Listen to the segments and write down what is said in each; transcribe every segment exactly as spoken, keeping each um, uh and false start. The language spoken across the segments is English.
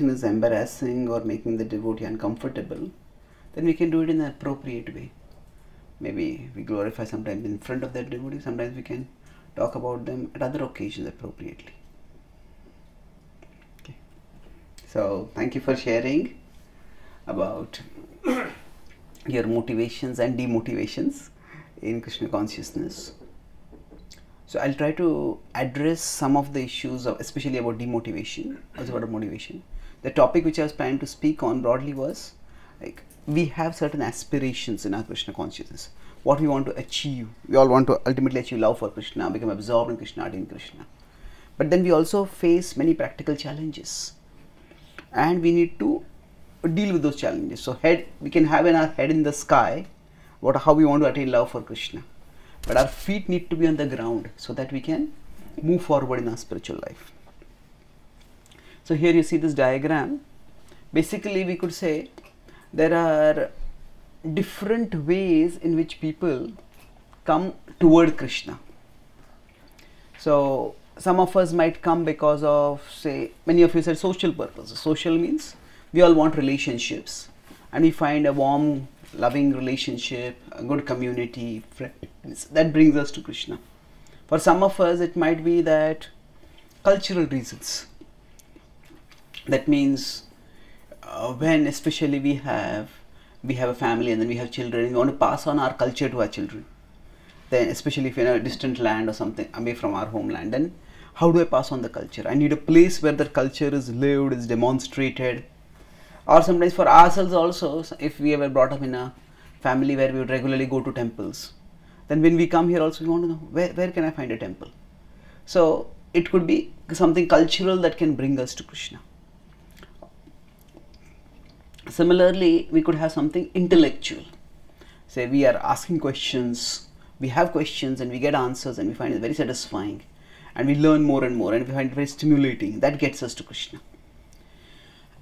is embarrassing or making the devotee uncomfortable, then we can do it in an appropriate way. Maybe we glorify sometimes in front of that devotee, sometimes we can talk about them at other occasions appropriately. Okay. So thank you for sharing about your motivations and demotivations in Krishna consciousness. So I'll try to address some of the issues of, especially about demotivation, also about motivation. The topic which I was planning to speak on broadly was, like, we have certain aspirations in our Krishna consciousness, what we want to achieve. We all want to ultimately achieve love for Krishna, become absorbed in Krishna, in Krishna. But then we also face many practical challenges, and we need to deal with those challenges. So head, we can have in our head in the sky what how we want to attain love for Krishna. But our feet need to be on the ground so that we can move forward in our spiritual life. So here you see this diagram. Basically, we could say there are different ways in which people come toward Krishna. So some of us might come because of, say, many of you said social purposes. Social means we all want relationships, and we find a warm, loving relationship, a good community, friends, that brings us to Krishna. For some of us, it might be that cultural reasons. That means uh, when especially we have we have a family and then we have children, we want to pass on our culture to our children. Then especially if you're in a distant land or something away from our homeland, then how do I pass on the culture? I need a place where the culture is lived, is demonstrated. Or sometimes for ourselves also, if we were brought up in a family where we would regularly go to temples, then when we come here also we want to know, where, where can I find a temple? So it could be something cultural that can bring us to Krishna. Similarly, we could have something intellectual. Say we are asking questions, we have questions and we get answers and we find it very satisfying, and we learn more and more and we find it very stimulating. That gets us to Krishna.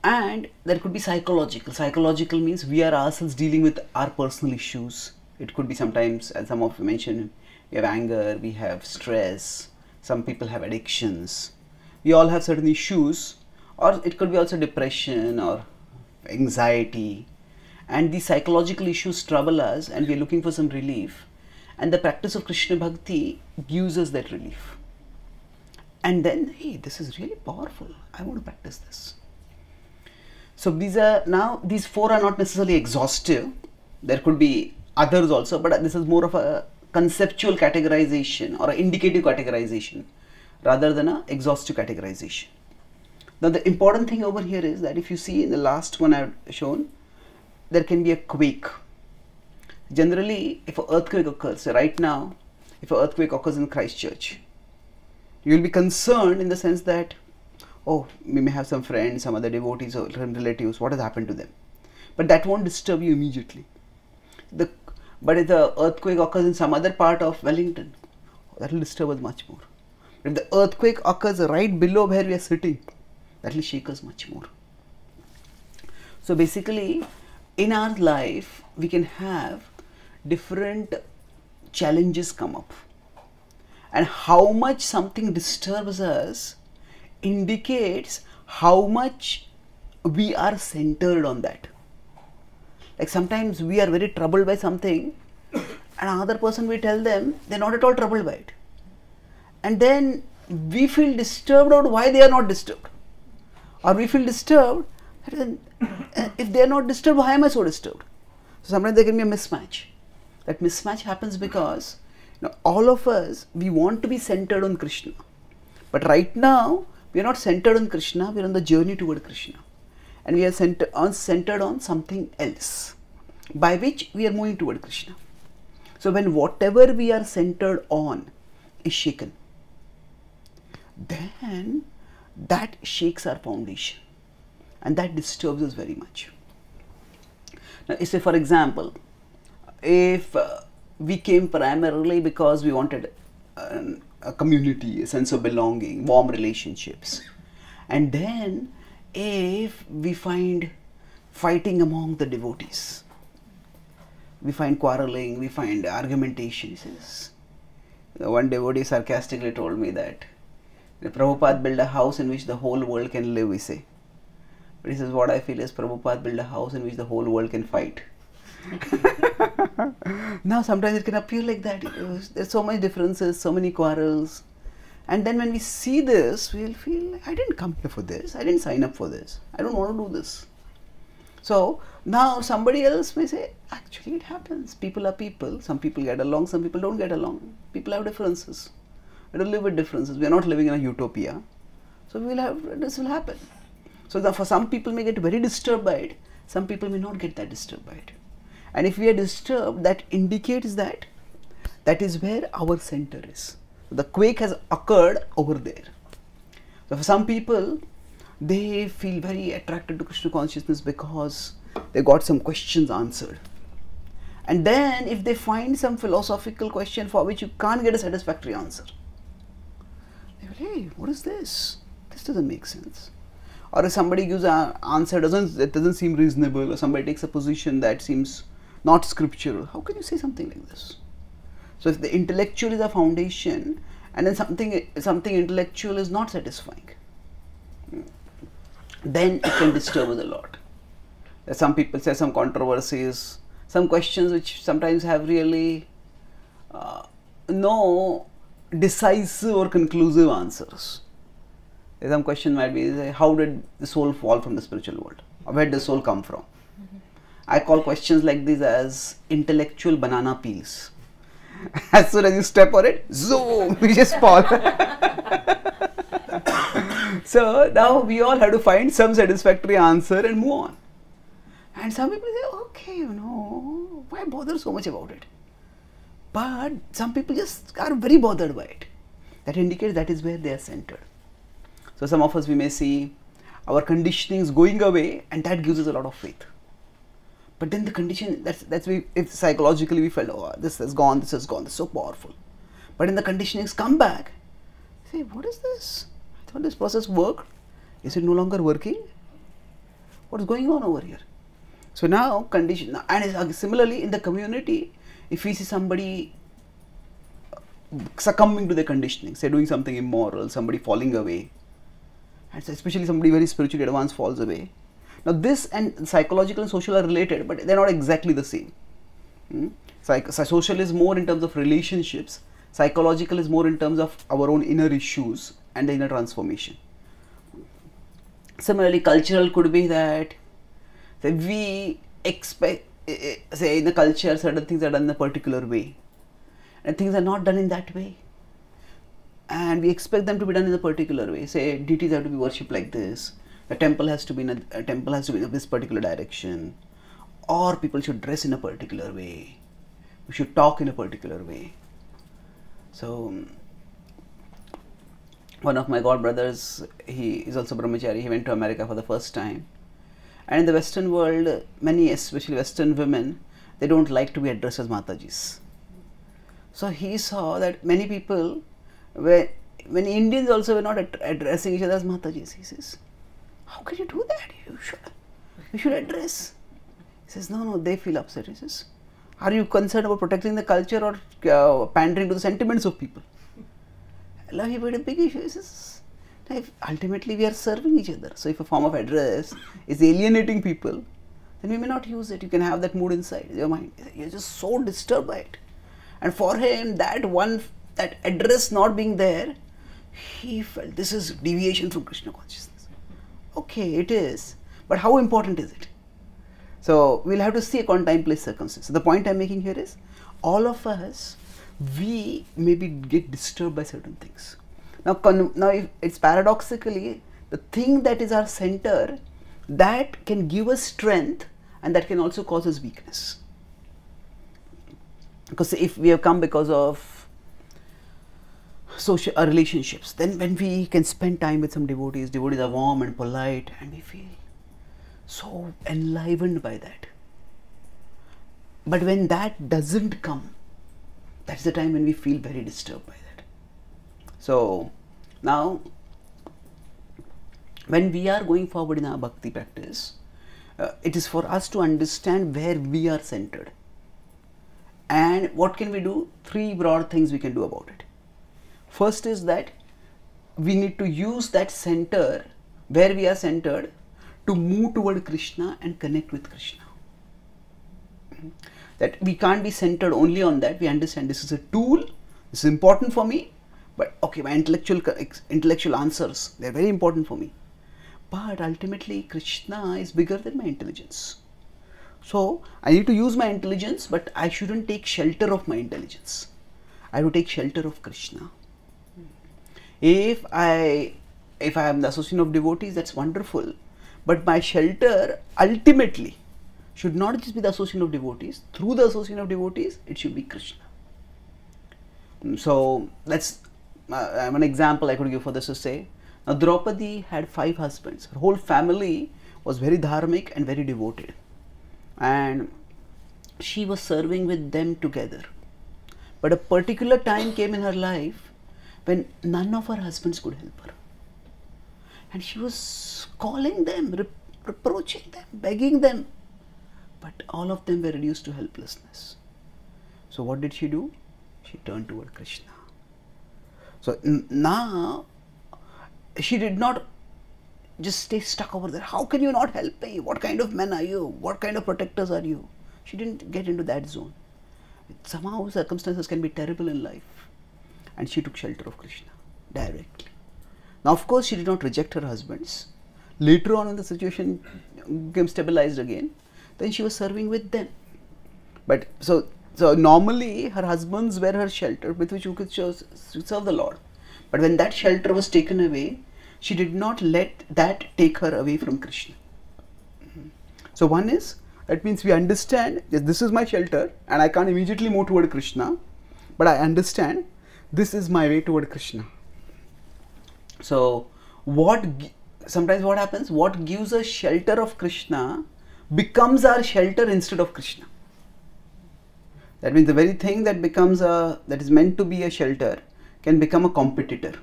And there could be psychological. Psychological means we are ourselves dealing with our personal issues. It could be sometimes, as some of you mentioned, we have anger, we have stress, some people have addictions. We all have certain issues, or it could be also depression or anxiety. And these psychological issues trouble us and we are looking for some relief. And the practice of Krishna Bhakti gives us that relief. And then, hey, this is really powerful. I want to practice this. So these are now, these four are not necessarily exhaustive. There could be others also, but this is more of a conceptual categorization or an indicative categorization rather than an exhaustive categorization. Now the important thing over here is that if you see in the last one I've shown, there can be a quake. Generally, if an earthquake occurs, so right now, if an earthquake occurs in Christchurch, you will be concerned in the sense that, oh, we may have some friends, some other devotees or relatives, what has happened to them? But that won't disturb you immediately. The, but if the earthquake occurs in some other part of Wellington, that will disturb us much more. If the earthquake occurs right below where we are sitting, that will shake us much more. So basically, in our life, we can have different challenges come up. And how much something disturbs us indicates how much we are centered on that. Like sometimes we are very troubled by something, and another person, we tell them they're not at all troubled by it. And then we feel disturbed about why they are not disturbed. Or we feel disturbed, and if they are not disturbed, why am I so disturbed? So sometimes there can be a mismatch. That mismatch happens because, you know, all of us, we want to be centered on Krishna. But right now, we are not centered on Krishna, we are on the journey toward Krishna. And we are center on, centered on something else, by which we are moving toward Krishna. So when whatever we are centered on is shaken, then that shakes our foundation. And that disturbs us very much. Now, say for example, if uh, we came primarily because we wanted an a community, a sense of belonging, warm relationships. And then if we find fighting among the devotees, we find quarreling, we find argumentation. One devotee sarcastically told me that Prabhupada built a house in which the whole world can live, we say. But he says, what I feel is Prabhupada built a house in which the whole world can fight. Now sometimes it can appear like that. There's so many differences, so many quarrels. And then when we see this, we'll feel, I didn't come here for this, I didn't sign up for this, I don't want to do this. So now somebody else may say, actually it happens. People are people. Some people get along, some people don't get along. People have differences. We don't live with differences. We are not living in a utopia. So we'll have, this will happen. So the, for some people may get very disturbed by it. Some people may not get that disturbed by it. And if we are disturbed, that indicates that that is where our center is. The quake has occurred over there. So for some people, they feel very attracted to Krishna consciousness because they got some questions answered. And then if they find some philosophical question for which you can't get a satisfactory answer, they will, hey, what is this? This doesn't make sense. Or if somebody gives an answer doesn't that doesn't seem reasonable, or somebody takes a position that seems not scriptural, how can you say something like this? So if the intellectual is a foundation, and then something, something intellectual is not satisfying, then it can disturb us a lot. Some people say some controversies, some questions which sometimes have really uh, no decisive or conclusive answers. Some question might be, how did the soul fall from the spiritual world? Or where did the soul come from? Mm-hmm. I call questions like these as intellectual banana peels. As soon as you step on it, zoom, we just fall. So now we all have to find some satisfactory answer and move on. And some people say, okay, you know, why bother so much about it? But some people just are very bothered by it. That indicates that is where they are centered. So some of us, we may see our conditionings going away, and that gives us a lot of faith. But then the condition, that's, that's we, if psychologically we felt, oh, this has gone, this has gone, this is so powerful. But then the conditionings come back, say, what is this? I thought this process worked. Is it no longer working? What is going on over here? So now condition, and similarly in the community, if we see somebody succumbing to their conditioning, say doing something immoral, somebody falling away, and especially somebody very spiritually advanced falls away. Now this and psychological and social are related, but they are not exactly the same. Hmm? Psych social is more in terms of relationships, psychological is more in terms of our own inner issues and the inner transformation. Similarly, cultural could be that, that we expect, say in the culture certain things are done in a particular way and things are not done in that way. And we expect them to be done in a particular way, say deities have to be worshipped like this. A temple has to be in a, a temple has to be in this particular direction, or people should dress in a particular way, we should talk in a particular way. So one of my god brothers, he is also brahmachari, he went to America for the first time, and in the Western world, many, especially Western women, they don't like to be addressed as Matajis. So he saw that many people were, many Indians also were not ad addressing each other as Matajis. He says, how can you do that? You should, you should address. He says, no, no, they feel upset. He says, are you concerned about protecting the culture or uh, pandering to the sentiments of people? Now he made a big issue. He says, if ultimately we are serving each other. So if a form of address is alienating people, then we may not use it. You can have that mood inside your mind. You're just so disturbed by it. And for him, that one, that address not being there, he felt this is deviation from Krishna consciousness. Okay, it is, but how important is it? So we'll have to see a time, place, circumstance. So the point I'm making here is, all of us, we maybe get disturbed by certain things. Now, now if it's paradoxically, the thing that is our center, that can give us strength and that can also cause us weakness. Because if we have come because of social uh, relationships, then when we can spend time with some devotees, devotees are warm and polite, and we feel so enlivened by that. But when that doesn't come, that's the time when we feel very disturbed by that. So now, when we are going forward in our bhakti practice, uh, it is for us to understand where we are centered. And what can we do? Three broad things we can do about it. First is that we need to use that center, where we are centered, to move toward Krishna and connect with Krishna. That we can't be centered only on that. We understand this is a tool, this is important for me, but okay, my intellectual intellectual answers, they're very important for me. But ultimately, Krishna is bigger than my intelligence. So, I need to use my intelligence, but I shouldn't take shelter of my intelligence. I have to take shelter of Krishna. If I, if I am the association of devotees, that's wonderful. But my shelter ultimately should not just be the association of devotees. Through the association of devotees, it should be Krishna. So, that's uh, an example I could give for this to say. Now, Draupadi had five husbands. Her whole family was very dharmic and very devoted. And she was serving with them together. But a particular time came in her life when none of her husbands could help her. And she was calling them, re reproaching them, begging them. But all of them were reduced to helplessness. So what did she do? She turned toward Krishna. So now, she did not just stay stuck over there. How can you not help me? What kind of men are you? What kind of protectors are you? She didn't get into that zone. Somehow circumstances can be terrible in life. And she took shelter of Krishna directly. Now, of course, she did not reject her husbands. Later on, when the situation became stabilized again, then she was serving with them. But so, so normally her husbands were her shelter with which you could serve the Lord. But when that shelter was taken away, she did not let that take her away from Krishna. So one is, that means we understand that this is my shelter and I can't immediately move toward Krishna, but I understand this is my way toward Krishna. So what sometimes what happens, what gives us shelter of Krishna becomes our shelter instead of Krishna. That means the very thing that becomes a, that is meant to be a shelter can become a competitor.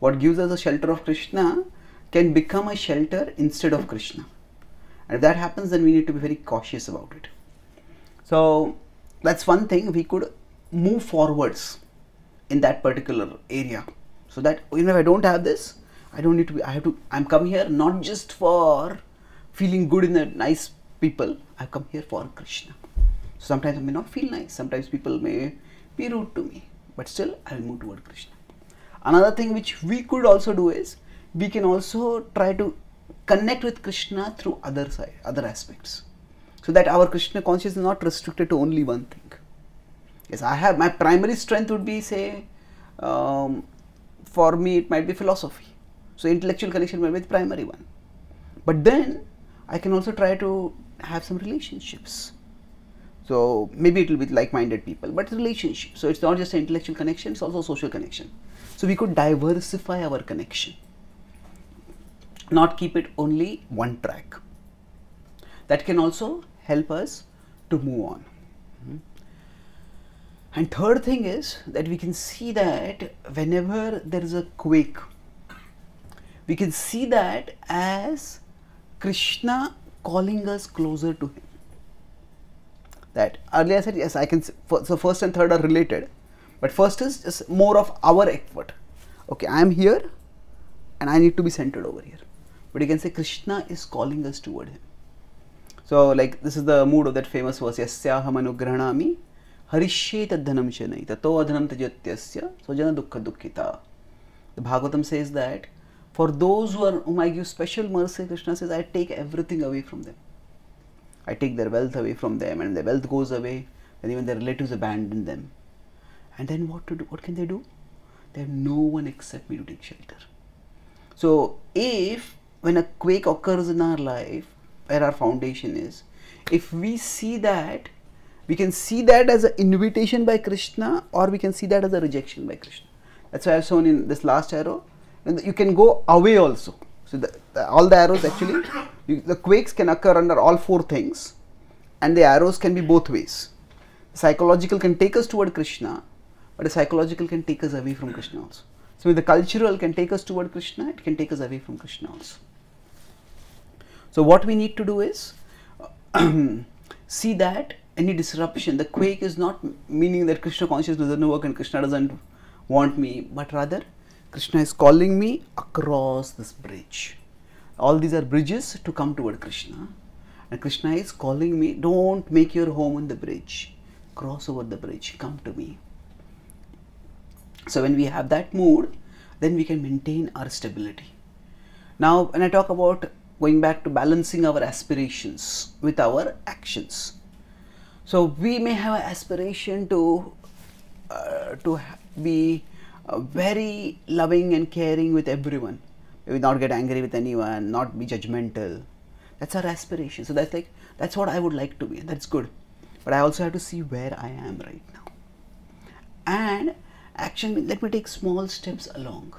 What gives us a shelter of Krishna can become a shelter instead of Krishna. And if that happens, then we need to be very cautious about it. So that's one thing, we could move forwards in that particular area. So that, you know, if I don't have this, I don't need to be, I have to, I'm come here not just for feeling good in the nice people, I've come here for Krishna. So sometimes I may not feel nice, sometimes people may be rude to me, but still I will move toward Krishna. Another thing which we could also do is, we can also try to connect with Krishna through other side, other aspects. So that our Krishna consciousness is not restricted to only one thing. Yes, I have, my primary strength would be, say, um, for me it might be philosophy. So intellectual connection might be the primary one. But then, I can also try to have some relationships. So maybe it will be like-minded people, but relationship. So it's not just an intellectual connection, it's also a social connection. So we could diversify our connection, not keep it only one track. That can also help us to move on. Mm-hmm. And third thing is that we can see that whenever there is a quake, we can see that as Krishna calling us closer to him. That earlier I said, yes, I can, so first and third are related, but first is just more of our effort. Okay, I am here and I need to be centered over here. But you can say Krishna is calling us toward him. So like this is the mood of that famous verse, Yasyaham anugranami harishye tadhanam shanai tato adhanam tajatyasya sojana dukkha dukkhita. The Bhagavatam says that for those who are, whom I give special mercy, Krishna says, I take everything away from them. I take their wealth away from them, and their wealth goes away, and even their relatives abandon them. And then what to do? What can they do? They have no one except me to take shelter. So if, when a quake occurs in our life, where our foundation is, if we see that, we can see that as an invitation by Krishna, or we can see that as a rejection by Krishna. That's why I have shown in this last arrow, and you can go away also. So the, the, all the arrows actually, you, the quakes can occur under all four things, and the arrows can be both ways. Psychological can take us toward Krishna, but the psychological can take us away from Krishna also. So the cultural can take us toward Krishna, it can take us away from Krishna also. So what we need to do is, see that any disruption, the quake is not meaning that Krishna consciousness doesn't work and Krishna doesn't want me, but rather, Krishna is calling me across this bridge. All these are bridges to come toward Krishna. And Krishna is calling me, don't make your home on the bridge. Cross over the bridge, come to me. So when we have that mood, then we can maintain our stability. Now, when I talk about going back to balancing our aspirations with our actions. So we may have an aspiration to, uh, to be uh, very loving and caring with everyone. Maybe not get angry with anyone, not be judgmental. That's our aspiration. So that's like, that's what I would like to be. That's good. But I also have to see where I am right now. And action, let me take small steps along.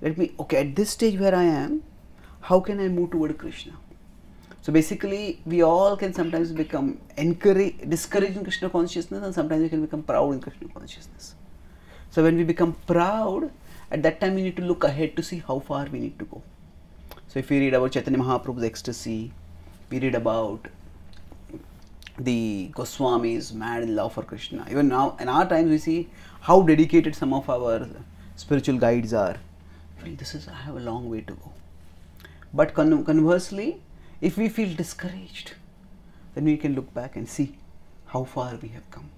Let me, okay, at this stage where I am, how can I move toward Krishna? So basically, we all can sometimes become encourage, discouraged in Krishna consciousness, and sometimes we can become proud in Krishna consciousness. So when we become proud, at that time we need to look ahead to see how far we need to go. So if we read about Chaitanya Mahaprabhu's ecstasy, we read about the Goswamis mad in love for Krishna. Even now, in our times, we see how dedicated some of our spiritual guides are. Well, this is, I have a long way to go. But con conversely, if we feel discouraged, then we can look back and see how far we have come,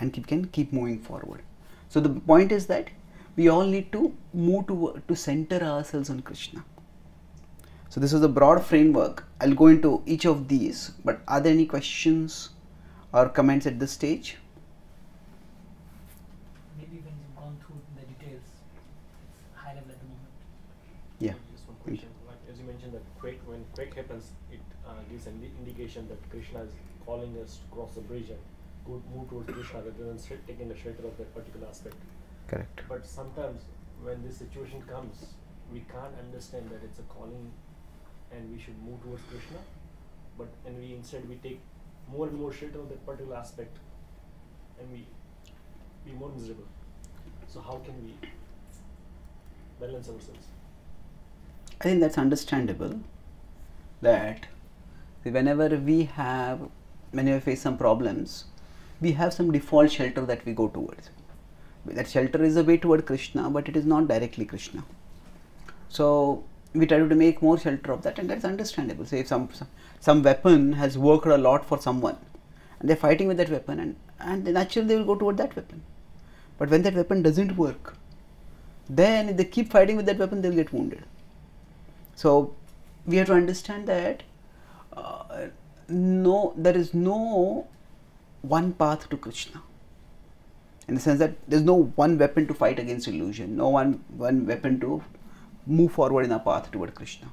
and keep, can keep moving forward. So the point is that we all need to move to, to center ourselves on Krishna. So this is a broad framework. I'll go into each of these, but are there any questions or comments at this stage? Maybe when you've gone through the details, it's high level at the moment. Yeah. Just one question. Like, as you mentioned that quake, when quake happens, it uh, gives an indication that Krishna is calling us to cross the bridge and go, move towards Krishna rather than taking the shelter of that particular aspect. Correct. But sometimes when this situation comes, we can't understand that it's a calling and we should move towards Krishna, but and we instead we take more and more shit on that particular aspect and we be more miserable. So how can we balance ourselves? I think that's understandable, that whenever we have, whenever we face some problems, we have some default shelter that we go towards. That shelter is a way toward Krishna, but it is not directly Krishna. So we try to make more shelter of that, and that's understandable. Say if some some weapon has worked a lot for someone and they're fighting with that weapon, and, and naturally they will go toward that weapon. But when that weapon doesn't work, then if they keep fighting with that weapon, they'll get wounded. So we have to understand that uh, no, there is no one path to Krishna. In the sense that there's no one weapon to fight against illusion, no one, one weapon to move forward in our path toward Krishna.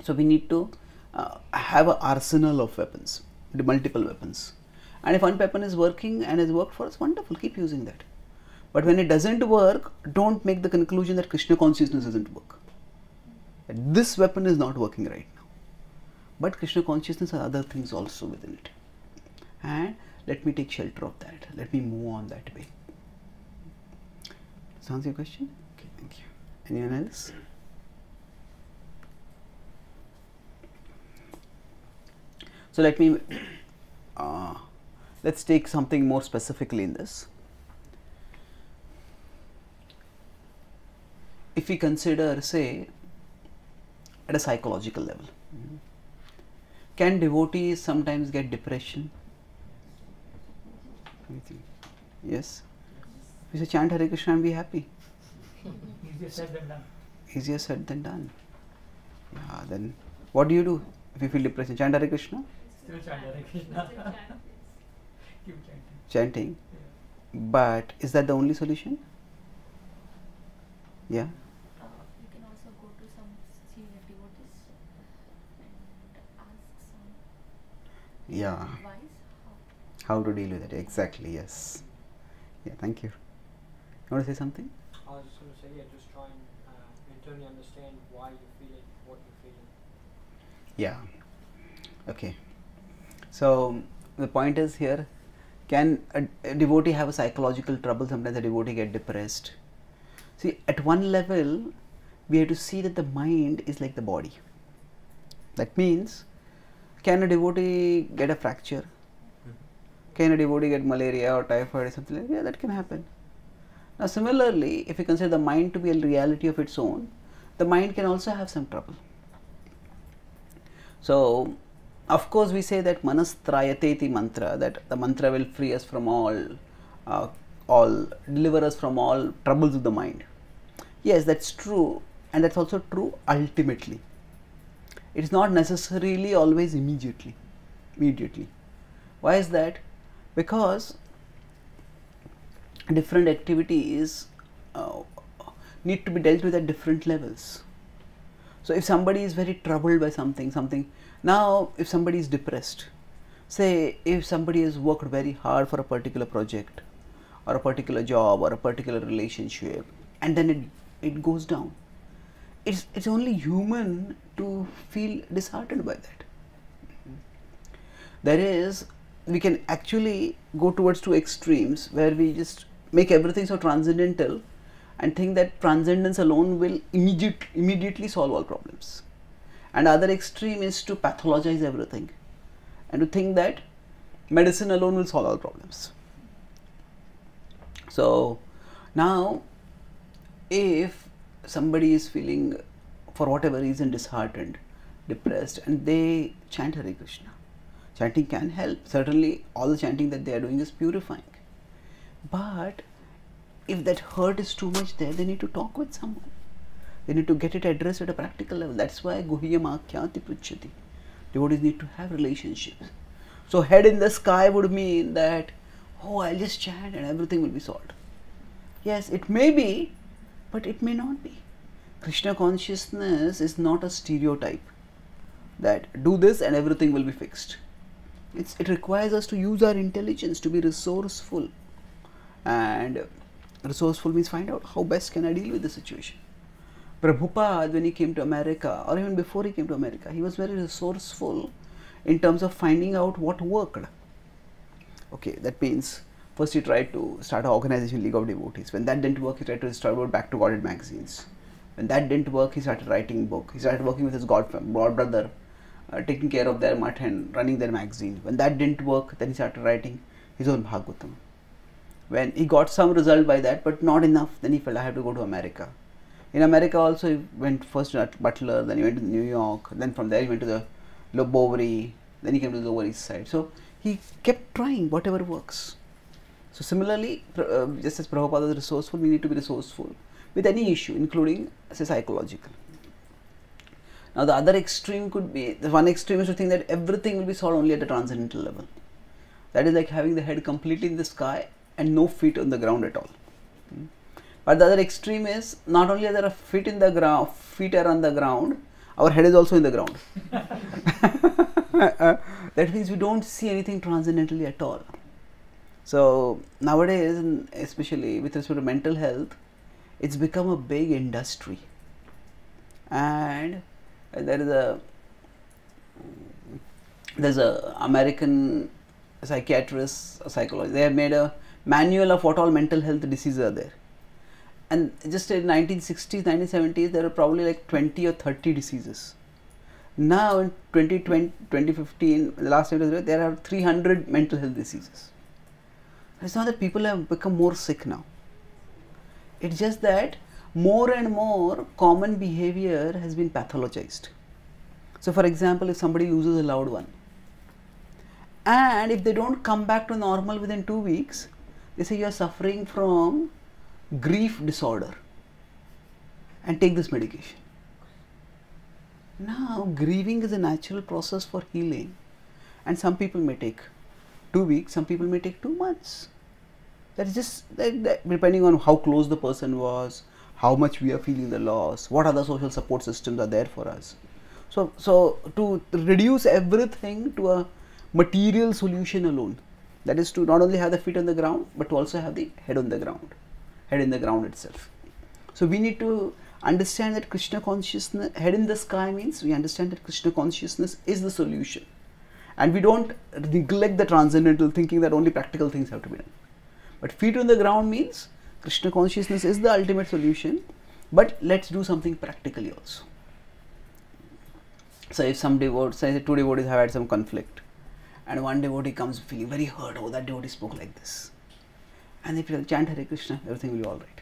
So we need to uh, have an arsenal of weapons, multiple weapons. And if one weapon is working and has worked for us, wonderful, keep using that. But when it doesn't work, don't make the conclusion that Krishna consciousness doesn't work. That this weapon is not working right now. But Krishna consciousness has other things also within it. And let me take shelter of that. Let me move on that way. Does that answer your question? Okay, thank you. Anyone else? So let me, uh, let's take something more specifically in this. If we consider, say, at a psychological level, mm-hmm. Can devotees sometimes get depression? Yes? We say chant Hare Krishna and be happy. Easier said than done. Easier said than done. Yeah, then what do you do if you feel depression? Chant Hare Krishna? Still chant Hare Krishna. Still chant. Keep chanting. Chanting. Yeah. But is that the only solution? Yeah? Uh, you can also go to some senior devotees and ask some yeah. advice. How to deal with it, exactly, yes. Yeah, thank you. You want to say something? I was just going to say, yeah, just try and uh, internally understand why you're feeling what you're feeling. Yeah, okay. So, the point is here, can a, a devotee have a psychological trouble? Sometimes a devotee get depressed. See, at one level, we have to see that the mind is like the body. That means, can a devotee get a fracture? Can a devotee get malaria or typhoid or something like that? Yeah, that can happen. Now, similarly, if we consider the mind to be a reality of its own, the mind can also have some trouble. So, of course, we say that manastrayateti mantra, that the mantra will free us from all, uh, all deliver us from all troubles of the mind. Yes, that's true, and that's also true ultimately. It's not necessarily always immediately, immediately. Why is that? Because different activities uh, need to be dealt with at different levels. So if somebody is very troubled by something, something, now if somebody is depressed, say if somebody has worked very hard for a particular project or a particular job or a particular relationship, and then it, it goes down. It's, it's only human to feel disheartened by that. There is, we can actually go towards two extremes where we just make everything so transcendental and think that transcendence alone will immediate, immediately solve all problems. And other extreme is to pathologize everything and to think that medicine alone will solve all problems. So now, if somebody is feeling for whatever reason disheartened, depressed, and they chant Hare Krishna, chanting can help. Certainly all the chanting that they are doing is purifying. But if that hurt is too much there, they need to talk with someone. They need to get it addressed at a practical level. That's why guhyam akhyati pruchyati. Devotees need to have relationships. So head in the sky would mean that, oh, I'll just chant and everything will be solved. Yes, it may be, but it may not be. Krishna consciousness is not a stereotype that do this and everything will be fixed. It's, it requires us to use our intelligence, to be resourceful. And resourceful means find out how best can I deal with the situation. Prabhupada, when he came to America, or even before he came to America, he was very resourceful in terms of finding out what worked. Okay, that means first he tried to start an organization, League of Devotees. When that didn't work, he tried to distribute Back to Godhead magazines. When that didn't work, he started writing book. He started working with his godbrother, uh, taking care of their mutt and running their magazine. When that didn't work, then he started writing his own Bhagavatam. When he got some result by that, but not enough, then he felt I have to go to America. In America also, he went first to Butler, then he went to New York, then from there he went to the Lobovary, then he came to the Lower East Side. So he kept trying whatever works. So similarly, uh, just as Prabhupada is resourceful, we need to be resourceful with any issue, including, say, psychological. Now the other extreme could be, the one extreme is to think that everything will be solved only at the transcendental level. That is like having the head completely in the sky and no feet on the ground at all. Hmm. But the other extreme is, not only are there feet in the ground, feet are on the ground, our head is also in the ground. That means we don't see anything transcendentally at all. So nowadays, especially with respect to mental health, it's become a big industry. And there is a, there's a American psychiatrist, a psychologist, they have made a manual of what all mental health diseases are there. And just in nineteen sixties, nineteen seventies, there were probably like twenty or thirty diseases. Now in twenty twenty, twenty fifteen, the last year, there are three hundred mental health diseases. It's not that people have become more sick now. It's just that more and more common behavior has been pathologized. So for example, if somebody loses a loved one, and if they don't come back to normal within two weeks, they say you are suffering from grief disorder and take this medication. Now, grieving is a natural process for healing, and some people may take two weeks, some people may take two months. That is just that, that, depending on how close the person was, how much we are feeling the loss, what other social support systems are there for us. So, so to reduce everything to a material solution alone, that is to not only have the feet on the ground, but to also have the head on the ground, head in the ground itself. So we need to understand that Krishna consciousness, head in the sky means we understand that Krishna consciousness is the solution. And we don't neglect the transcendental, thinking that only practical things have to be done. But feet on the ground means Krishna consciousness is the ultimate solution, but let's do something practically also. So if some devotees, say two devotees have had some conflict, and one devotee comes feeling very hurt, oh, that devotee spoke like this. And if you chant Hare Krishna, everything will be alright.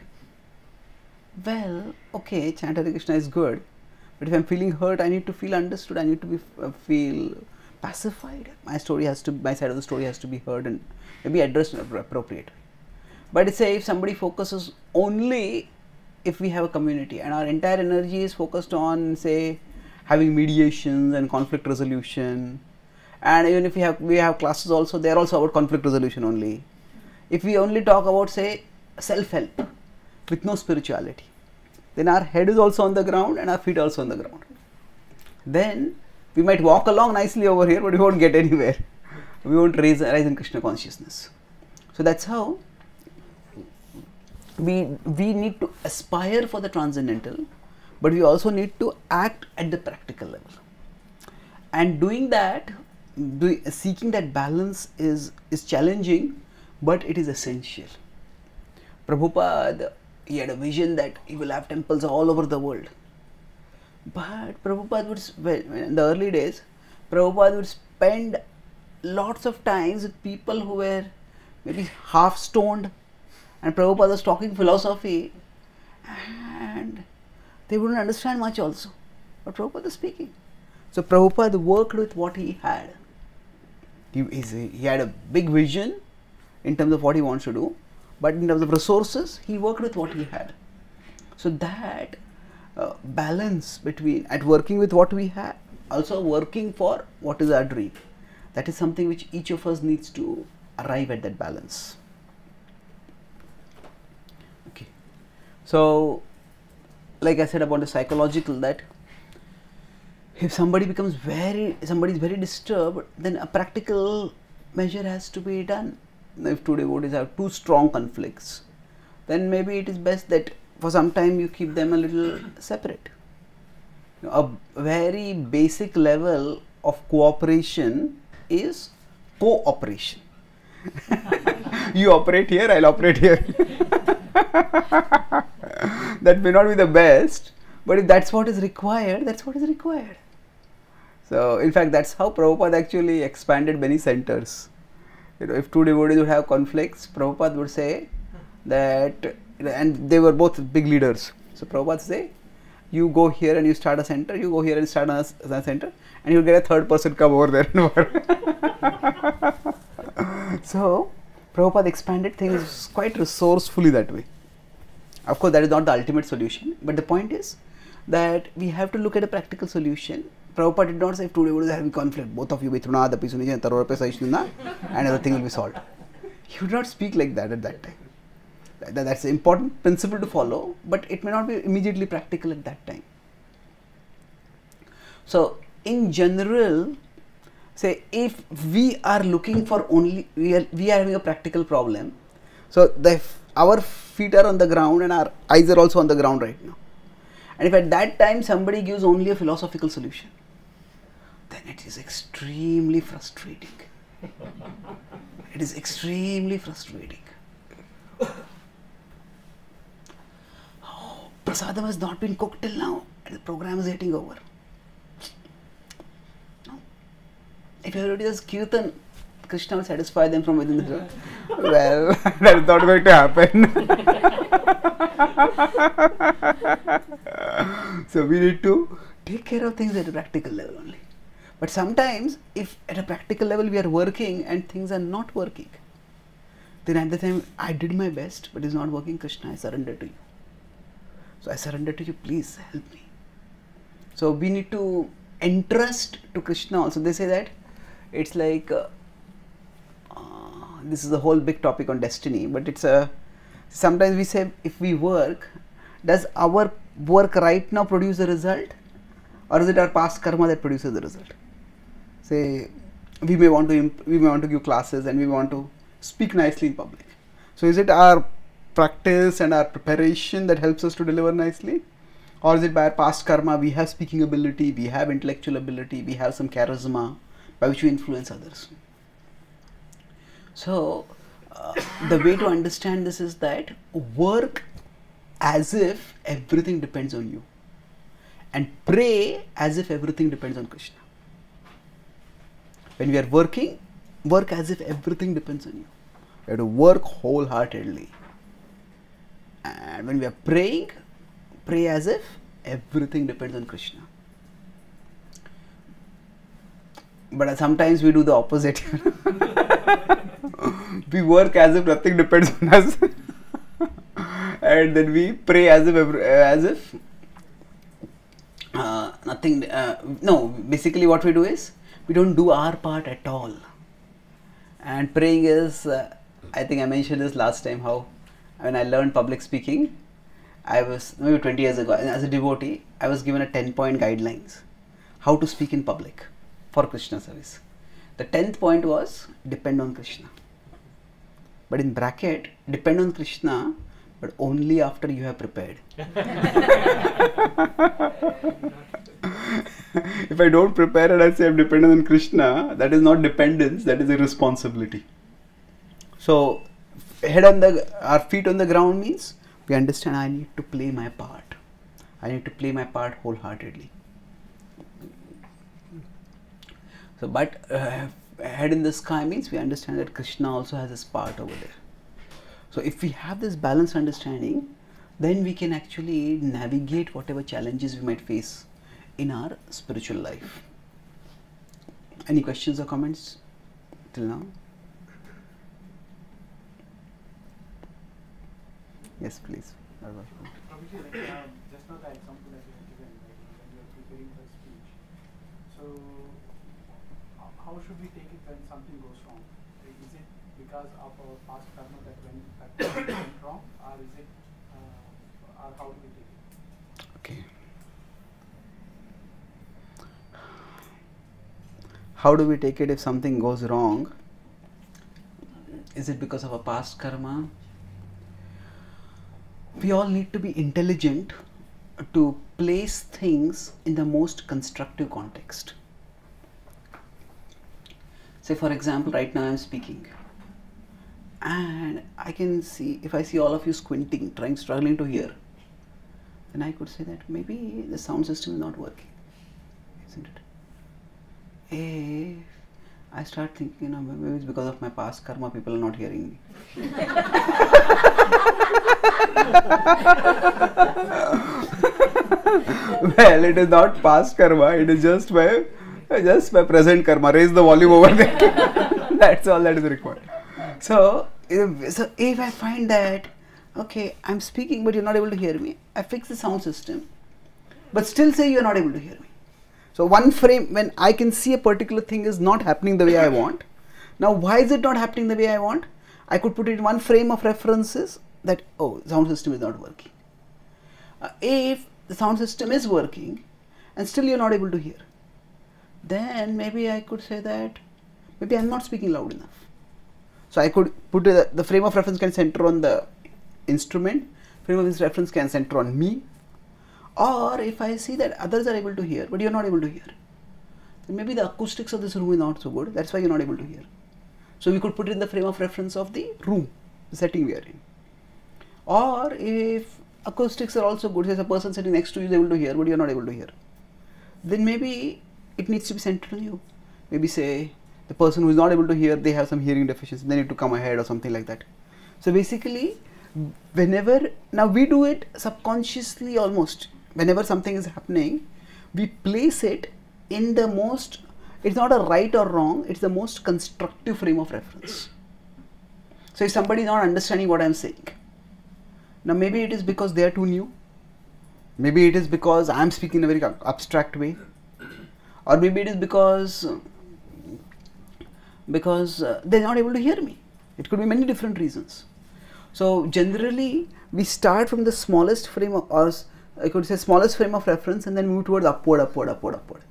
well, okay, chant Hare Krishna is good, but if I'm feeling hurt, I need to feel understood, I need to be uh, feel pacified. My story has to, my side of the story has to be heard and maybe addressed in an appropriate way. But it's say if somebody focuses only, if we have a community and our entire energy is focused on, say, having mediations and conflict resolution, and even if we have we have classes also, they are also about conflict resolution only. If we only talk about, say, self-help with no spirituality, then our head is also on the ground and our feet also on the ground. Then we might walk along nicely over here, but we won't get anywhere. We won't raise, rise in Krishna consciousness. So that's how we we need to aspire for the transcendental, but we also need to act at the practical level. And doing that, do, seeking that balance is, is challenging, but it is essential. Prabhupada, he had a vision that he will have temples all over the world. But Prabhupada would, well, in the early days, Prabhupada would spend lots of times with people who were maybe half stoned, and Prabhupada was talking philosophy, and they wouldn't understand much also, but Prabhupada was speaking. So Prabhupada worked with what he had. He, he had a big vision in terms of what he wants to do, but in terms of resources, he worked with what he had. So that uh, balance between at working with what we have, also working for what is our dream, that is something which each of us needs to arrive at that balance. Okay, so like I said about the psychological, that if somebody becomes very, somebody is very disturbed, then a practical measure has to be done. If two devotees have two strong conflicts, then maybe it is best that for some time you keep them a little separate. You know, a very basic level of cooperation is cooperation. You operate here, I'll operate here. That may not be the best, but if that's what is required, that's what is required. So, in fact, that's how Prabhupada actually expanded many centers. You know, if two devotees would have conflicts, Prabhupada would say that, and they were both big leaders. So, Prabhupada say, you go here and you start a center, you go here and start a center, and you'll get a third person come over there and over. So, Prabhupada expanded things quite resourcefully that way. Of course, that is not the ultimate solution, but the point is that we have to look at a practical solution. Prabhupada did not say if two devotees are having conflict, both of you be Truna, the Pisunija, and Tarora Pesaishuna, and everything will be solved. He would not speak like that at that time. That, that's an important principle to follow, but it may not be immediately practical at that time. So, in general, say if we are looking for only, we are, we are having a practical problem, so the our feet are on the ground and our eyes are also on the ground right now. And if at that time somebody gives only a philosophical solution, then it is extremely frustrating. It is extremely frustrating. Oh, prasadam has not been cooked till now and the program is getting over. No. If everybody does kirtan, Krishna will satisfy them from within the world. Well, that is not going to happen. So we need to take care of things at a practical level only. But sometimes, if at a practical level we are working and things are not working, then at the time, I did my best, but it's not working, Krishna, I surrender to you. So I surrender to you, please help me. So we need to entrust to Krishna also. They say that it's like, uh, this is a whole big topic on destiny, but it's a, sometimes we say if we work, does our work right now produce a result, or is it our past karma that produces the result? Say we may want to imp we may want to give classes and we want to speak nicely in public. So is it our practice and our preparation that helps us to deliver nicely, or is it by our past karma, we have speaking ability, we have intellectual ability, we have some charisma by which we influence others? So, uh, the way to understand this is that work as if everything depends on you, and pray as if everything depends on Krishna. When we are working, work as if everything depends on you. We have to work wholeheartedly. And when we are praying, pray as if everything depends on Krishna. But sometimes we do the opposite. We work as if nothing depends on us, and then we pray as if every, as if uh, nothing. Uh, no, basically what we do is we don't do our part at all. And praying is, uh, I think I mentioned this last time, how when I learned public speaking, I was maybe twenty years ago, and as a devotee, I was given a ten point guidelines how to speak in public for Krishna service. The tenth point was depend on Krishna. But in bracket, depend on Krishna, but only after you have prepared. If I don't prepare and I say I'm dependent on Krishna, that is not dependence, that is a responsibility. So, head on the, our feet on the ground means we understand I need to play my part. I need to play my part wholeheartedly. So, but uh, head in the sky means we understand that Krishna also has his part over there. So, if we have this balanced understanding, then we can actually navigate whatever challenges we might face in our spiritual life. Any questions or comments till now? Yes, please. Obviously, like, um, just now the example that you have given, like, when you are preparing for speech, so uh, how should we take it when something goes wrong? Like, is it because of our past karma that when that went wrong, or is it, uh, or how do we take it? Okay. How do we take it if something goes wrong? Is it because of our past karma? We all need to be intelligent to place things in the most constructive context. Say for example, right now I am speaking and I can see, if I see all of you squinting, trying, struggling to hear, then I could say that maybe the sound system is not working, isn't it? If I start thinking, you know, maybe it's because of my past karma, people are not hearing me. Well, it is not past karma, it is just my, just my present karma. Raise the volume over there. That's all that is required. So, if, so if I find that, okay, I'm speaking but you're not able to hear me, I fix the sound system, but still say you're not able to hear me. So one frame, when I can see a particular thing is not happening the way I want. Now, why is it not happening the way I want? I could put it in one frame of references that, oh, sound system is not working. Uh, if the sound system is working and still you're not able to hear, then maybe I could say that, maybe I'm not speaking loud enough. So I could put uh, the frame of reference can center on the instrument, frame of reference can center on me. Or if I see that others are able to hear, but you're not able to hear, then maybe the acoustics of this room is not so good, that's why you're not able to hear. So we could put it in the frame of reference of the room, the setting we are in. Or if acoustics are also good, there's a person sitting next to you is able to hear, but you're not able to hear, then maybe it needs to be centered on you. Maybe say, the person who is not able to hear, they have some hearing deficiency, they need to come ahead or something like that. So basically, whenever, now we do it subconsciously almost. Whenever something is happening, we place it in the most, it's not a right or wrong, it's the most constructive frame of reference. So if somebody is not understanding what I am saying, now maybe it is because they are too new, maybe it is because I am speaking in a very abstract way, or maybe it is because, because they are not able to hear me. It could be many different reasons. So generally, we start from the smallest frame of, or I could say smallest frame of reference, and then move towards upward, upward, upward, upward.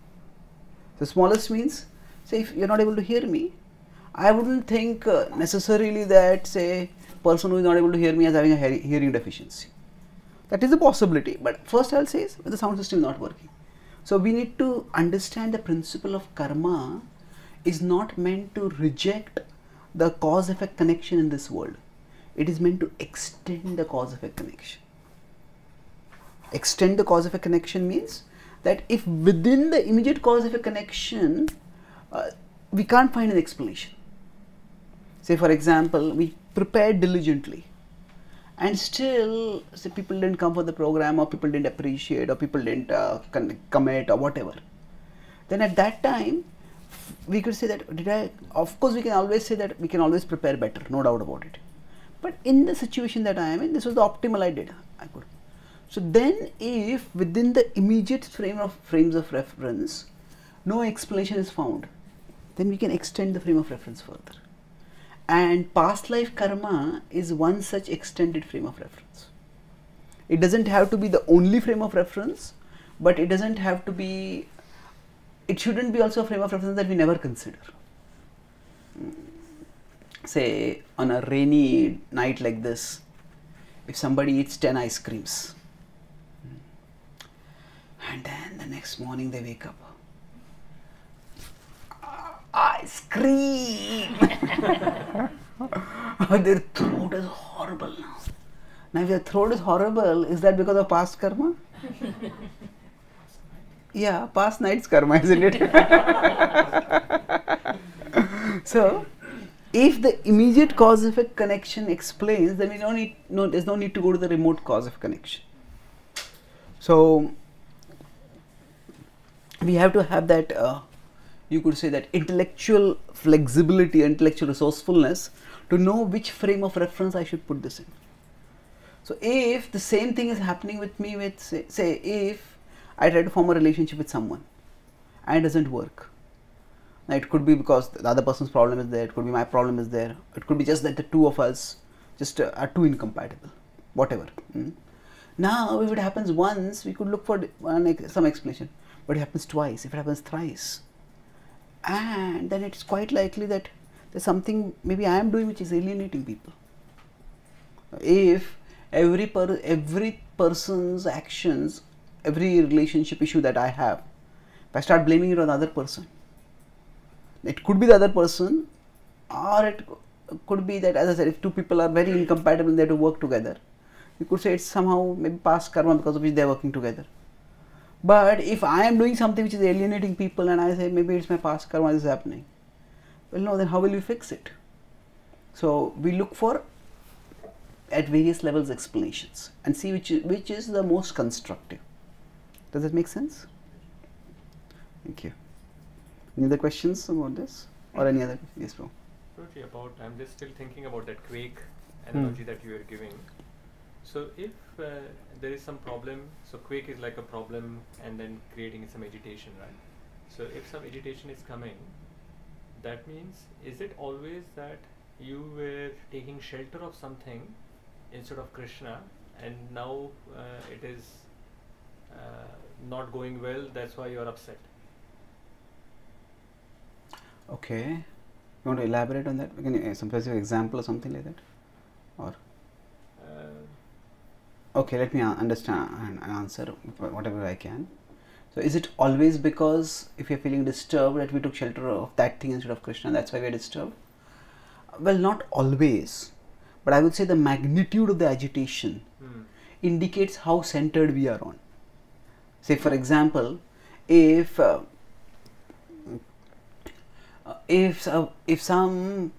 So smallest means, say if you're not able to hear me, I wouldn't think uh, necessarily that say person who is not able to hear me as having a he hearing deficiency. That is a possibility, but first I'll say is the sound system is not working. So we need to understand the principle of karma is not meant to reject the cause-effect connection in this world. It is meant to extend the cause-effect connection. Extend the cause-effect connection means that if within the immediate cause-effect connection, uh, we can't find an explanation. Say for example, we prepare diligently And still, say, people didn't come for the program, or people didn't appreciate, or people didn't uh, commit, or whatever. Then at that time, we could say that, did I, of course we can always say that we can always prepare better, no doubt about it. But in the situation that I am in, this was the optimal I did. I could. So then if within the immediate frame of frames of reference, no explanation is found, then we can extend the frame of reference further. And past life karma is one such extended frame of reference. It doesn't have to be the only frame of reference, but it doesn't have to be, it shouldn't be also a frame of reference that we never consider. Say on a rainy night like this, if somebody eats ten ice creams and then the next morning they wake up, ice cream! Their throat is horrible now. Now if their throat is horrible, is that because of past karma? Yeah, past night's karma, isn't it? So, if the immediate cause-effect connection explains, then we don't need, no, there's no need to go to the remote cause of connection. So, we have to have that uh, you could say that intellectual flexibility, intellectual resourcefulness to know which frame of reference I should put this in. So if the same thing is happening with me with, say, say if I try to form a relationship with someone and it doesn't work. Now it could be because the other person's problem is there, it could be my problem is there, it could be just that the two of us just uh, are too incompatible, whatever. Mm. Now if it happens once, we could look for some explanation, but it happens twice, if it happens thrice, and then it's quite likely that there's something maybe I am doing which is alienating people. If every per every person's actions, every relationship issue that I have, if I start blaming it on the other person, it could be the other person, or it could be that, as I said, if two people are very incompatible and they have to work together, you could say it's somehow maybe past karma because of which they are working together. But if I am doing something which is alienating people and I say maybe it's my past karma is happening, well no, then how will you fix it? So we look for at various levels explanations and see which, which is the most constructive. Does that make sense? Thank you. Any other questions about this or any other? Yes, bro. Totally about, I'm just still thinking about that quake analogy hmm. that you were giving. So if uh, there is some problem, so quake is like a problem and then creating some agitation, right? So if some agitation is coming, that means, is it always that you were taking shelter of something instead of Krishna, and now uh, it is uh, not going well, that's why you are upset? Okay. You want to elaborate on that? Can you, uh, some specific example or something like that? Or? Uh, Okay, let me understand and answer whatever I can. So is it always because if you're feeling disturbed that we took shelter of that thing instead of Krishna, that's why we're disturbed? Well, not always, but I would say the magnitude of the agitation hmm. indicates how centered we are on. Say for example, if uh, if, uh, if some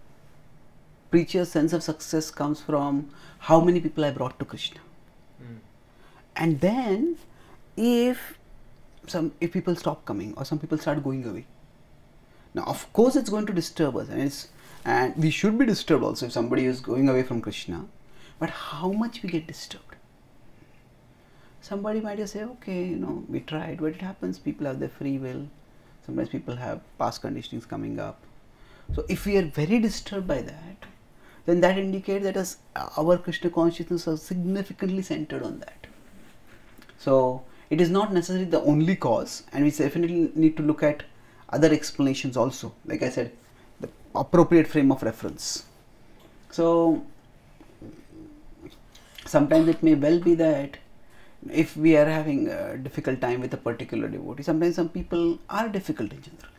preacher's sense of success comes from how many people I brought to Krishna. And then, if some if people stop coming or some people start going away, now of course it's going to disturb us, and it's and we should be disturbed also if somebody is going away from Krishna. But how much we get disturbed? Somebody might just say, okay, you know, we tried, but it happens. People have their free will. Sometimes people have past conditionings coming up. So if we are very disturbed by that, then that indicates that as our Krishna consciousness is significantly centered on that. So it is not necessarily the only cause, and we definitely need to look at other explanations also, like I said, the appropriate frame of reference. So sometimes it may well be that if we are having a difficult time with a particular devotee, sometimes some people are difficult in general.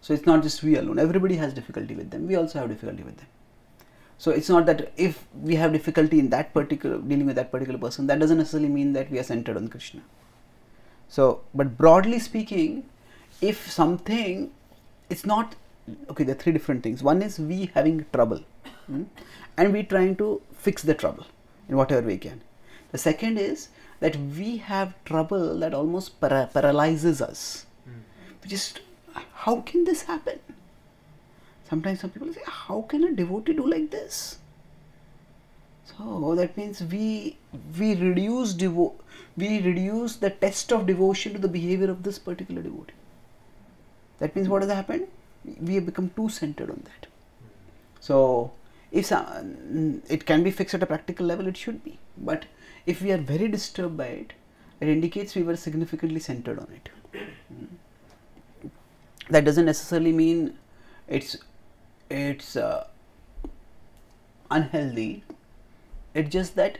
So it's not just we alone, everybody has difficulty with them, we also have difficulty with them. So it's not that if we have difficulty in that particular, dealing with that particular person, that doesn't necessarily mean that we are centered on Krishna. So, but broadly speaking, if something, it's not, okay, there are three different things. One is we having trouble hmm, and we trying to fix the trouble. in whatever way we can. The second is that we have trouble that almost para paralyzes us. Mm. Just, how can this happen? Sometimes some people say, how can a devotee do like this? So that means we we reduce devo we reduce the test of devotion to the behavior of this particular devotee. That means what has happened? We have become too centered on that. So if some, it can be fixed at a practical level, it should be. But if we are very disturbed by it, it indicates we were significantly centered on it. Mm. That doesn't necessarily mean it's it's uh, unhealthy. It's just that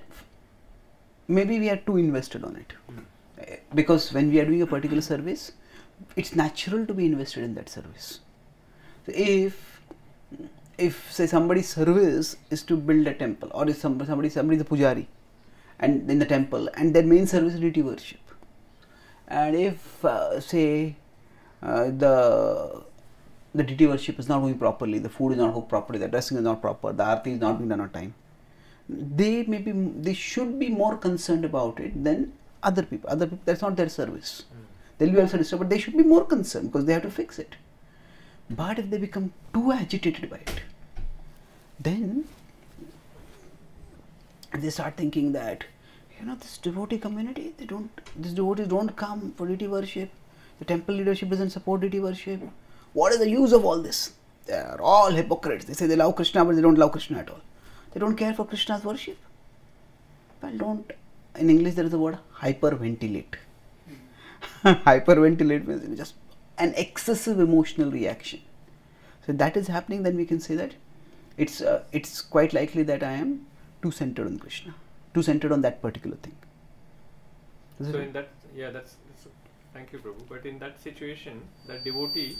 maybe we are too invested on it. Mm. Because when we are doing a particular service, it's natural to be invested in that service. So if, if say somebody's service is to build a temple, or if somebody, somebody, somebody is a pujari and in the temple, and their main service is deity worship. And if uh, say uh, the the deity worship is not going properly, the food is not cooked properly, the dressing is not proper, the arati is not being done on time, they may be, they should be more concerned about it than other people. Other people, that's not their service. Mm. They'll be also disturbed, but they should be more concerned because they have to fix it. But if they become too agitated by it, then they start thinking that, you know, this devotee community, they don't, these devotees don't come for deity worship, the temple leadership doesn't support deity worship. What is the use of all this? They are all hypocrites. They say they love Krishna, but they don't love Krishna at all. They don't care for Krishna's worship. Well, don't, in English there is the word hyperventilate. Hyperventilate means just an excessive emotional reaction. So if that is happening, then we can say that it's, uh, it's quite likely that I am too centered on Krishna, too centered on that particular thing. Is so in it? that, yeah, that's, that's, thank you Prabhu, but in that situation, that devotee's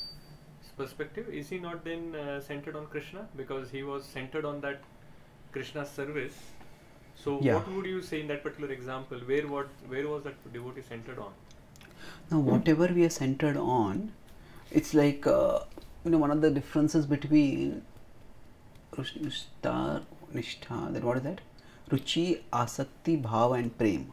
perspective, is he not then uh, centered on Krishna? Because he was centered on that Krishna's service. So yeah. What would you say in that particular example, where, what, where was that devotee centered on? Now, whatever we are centered on, it's like, uh, you know, one of the differences between Nishta, Nishtha, then what is that? Ruchi, Asakti, Bhava and Prem.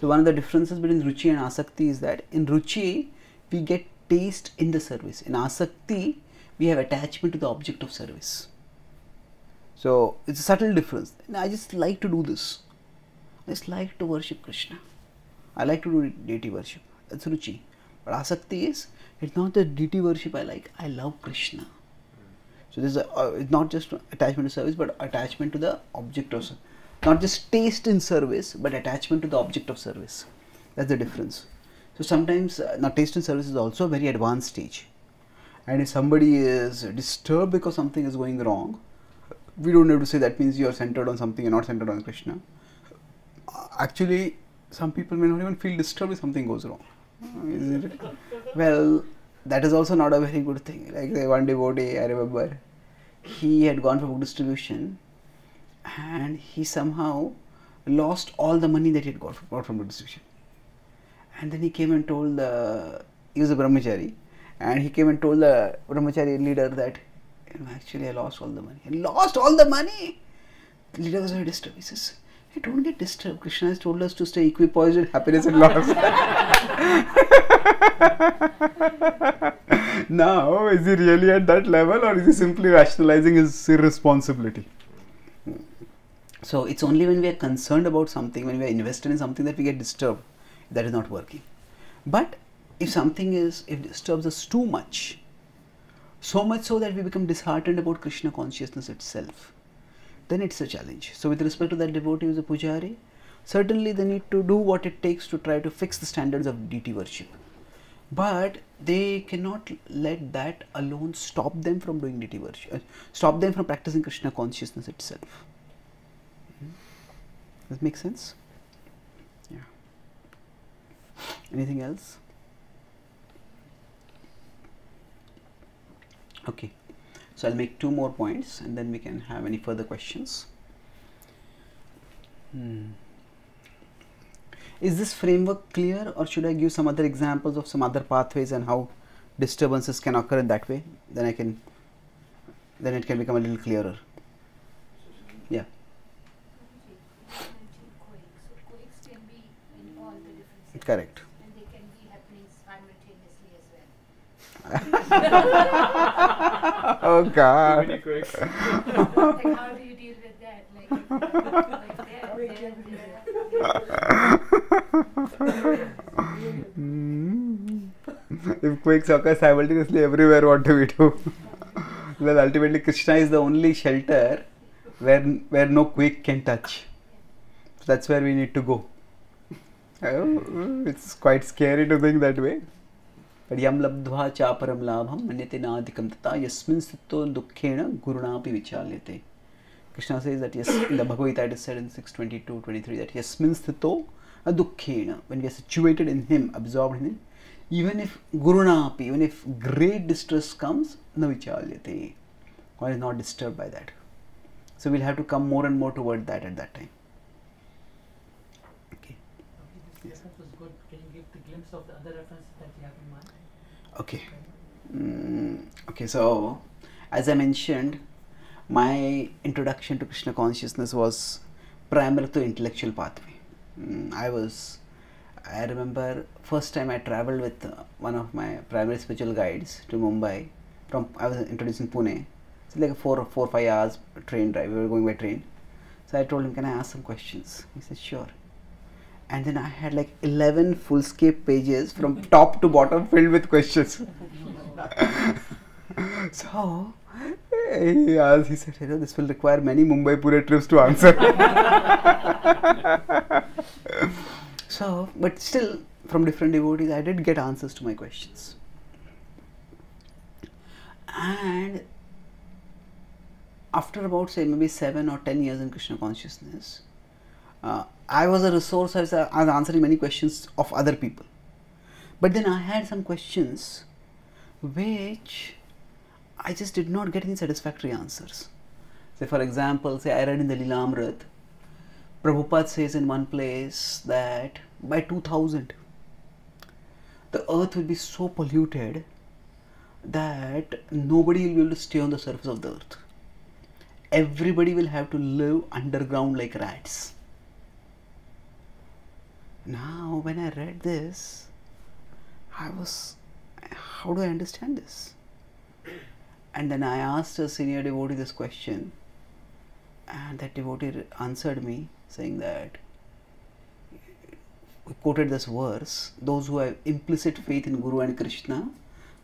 So, one of the differences between Ruchi and Asakti is that in Ruchi, we get taste in the service. In Asakti, we have attachment to the object of service. So, it's a subtle difference. And I just like to do this. I just like to worship Krishna. I like to do deity worship. That's Ruchi. But Asakti is, it's not the deity worship I like, I love Krishna. So this is a, uh, it's not just attachment to service, but attachment to the object of service. Not just taste in service, but attachment to the object of service. That's the difference. So sometimes, uh, now taste in service is also a very advanced stage. And if somebody is disturbed because something is going wrong, we don't have to say that means you are centered on something and not centered on Krishna. Uh, actually, some people may not even feel disturbed if something goes wrong, isn't it? Well, that is also not a very good thing. Like one devotee, I remember, he had gone for book distribution and he somehow lost all the money that he had got from, got from book distribution. And then he came and told the, he was a brahmachari, and he came and told the brahmachari leader that, you know, actually I lost all the money. I lost all the money! The leader was very disturbed. He says, hey, don't get disturbed. Krishna has told us to stay equipoised in happiness and loss. Now, is he really at that level, or is he simply rationalizing his irresponsibility? So, it's only when we are concerned about something, when we are invested in something, that we get disturbed. That is not working. But if something is, if disturbs us too much, so much so that we become disheartened about Krishna consciousness itself, then it's a challenge. So with respect to that devotee who is a pujari, certainly they need to do what it takes to try to fix the standards of deity worship. But they cannot let that alone stop them from doing deity worship, stop them from practicing Krishna consciousness itself. Does it make sense? Yeah. Anything else? Okay. So I'll make two more points and then we can have any further questions. Hmm. Is this framework clear, or should I give some other examples of some other pathways and how disturbances can occur in that way? Then I can, then it can become a little clearer. Yeah. Correct. And they can be happening simultaneously as well. Oh God. Like, how do you deal with that? Like, like if quakes occur simultaneously everywhere, what do we do? Well, ultimately Krishna is the only shelter where where no quake can touch. So that's where we need to go. Oh, it's quite scary to think that way. But yam labdhva cha param labham manyate naadikam tata yasmin sitto dukkhena gurunapi vichalyate. Krishna says that yes, in the Bhagavad Gita it is said in six twenty-two twenty-three that yasmin sitto dukkhena, when we are situated in him, absorbed in him, even if gurunapi, even if great distress comes, na vichalyate, one is not disturbed by that. So we'll have to come more and more toward that at that time. Okay. Okay, this reference was good. Can you give the glimpse of the other references that you have in mind? Okay. Mm, okay. So, as I mentioned, my introduction to Krishna consciousness was primarily to intellectual pathway. Mm, I was. I remember first time I traveled with uh, one of my primary spiritual guides to Mumbai. From I was introduced in Pune. It's like a four or four five hours train drive. We were going by train, so I told him, "Can I ask some questions?" He said, "Sure." And then I had like eleven full-scape pages from top to bottom filled with questions. So he asked. He said, "You know, this will require many Mumbai Pune trips to answer." So, but still, from different devotees, I did get answers to my questions. And after about, say, maybe seven or ten years in Krishna consciousness, uh, I was a resource. I was, uh, I was answering many questions of other people. But then I had some questions which I just did not get any satisfactory answers. Say, for example, say I read in the Lilamrita, Prabhupada says in one place that by two thousand, the earth will be so polluted that nobody will be able to stay on the surface of the earth. Everybody will have to live underground like rats. Now, when I read this, I was, how do I understand this? And then I asked a senior devotee this question, and that devotee answered me saying that, we quoted this verse, those who have implicit faith in Guru and Krishna,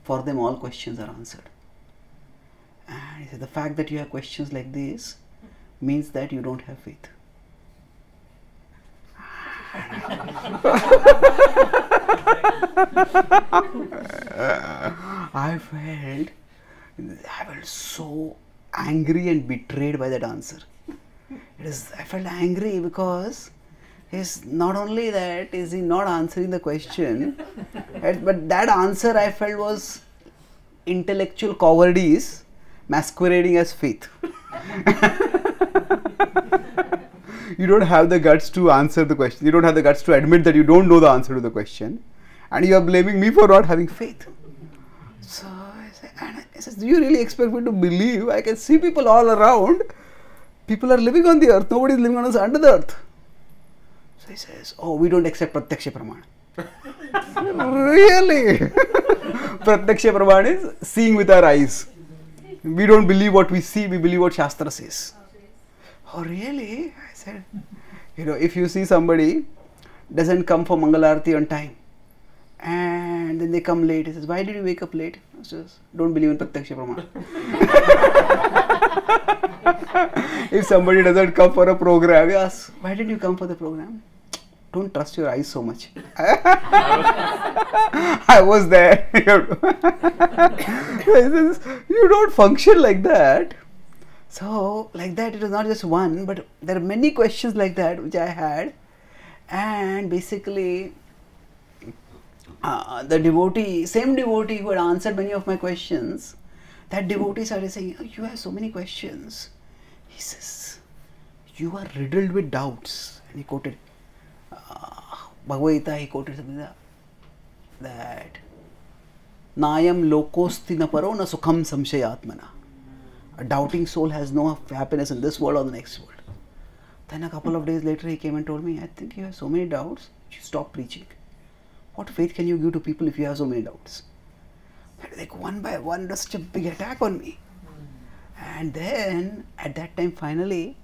for them all questions are answered. And he said, the fact that you have questions like this means that you don't have faith. I felt, I felt so angry and betrayed by that answer. It is, I felt angry because he's not only that is he not answering the question, but that answer I felt was intellectual cowardice masquerading as faith. You don't have the guts to answer the question. You don't have the guts to admit that you don't know the answer to the question, and you are blaming me for not having faith. So I said, and I said, do you really expect me to believe? I can see people all around. People are living on the earth. Nobody is living on us under the earth. So he says, oh, we don't accept Pratyaksha Pramana. Really? Pratyaksha Pramana is seeing with our eyes. We don't believe what we see, we believe what Shastra says. Oh, really? I said, you know, if you see somebody doesn't come for Mangal arati on time and then they come late, he says, why did you wake up late? I says, don't believe in Pratyaksha Pramana. If somebody doesn't come for a program, you ask, why did you come for the program? Don't trust your eyes so much. I was there. You don't function like that. So, like that, it was not just one, but there are many questions like that which I had. And basically, uh, the devotee, same devotee who had answered many of my questions, that devotee started saying, oh, you have so many questions. He says, you are riddled with doubts. And he quoted Bhagavad Gita, he quoted something like that, Nayam lokosti na paro na sukham samshayatmana. A doubting soul has no happiness in this world or the next world. Then a couple of days later he came and told me, I think you have so many doubts, you should stop preaching. What faith can you give to people if you have so many doubts? But like one by one, just a big attack on me. And then at that time, finally,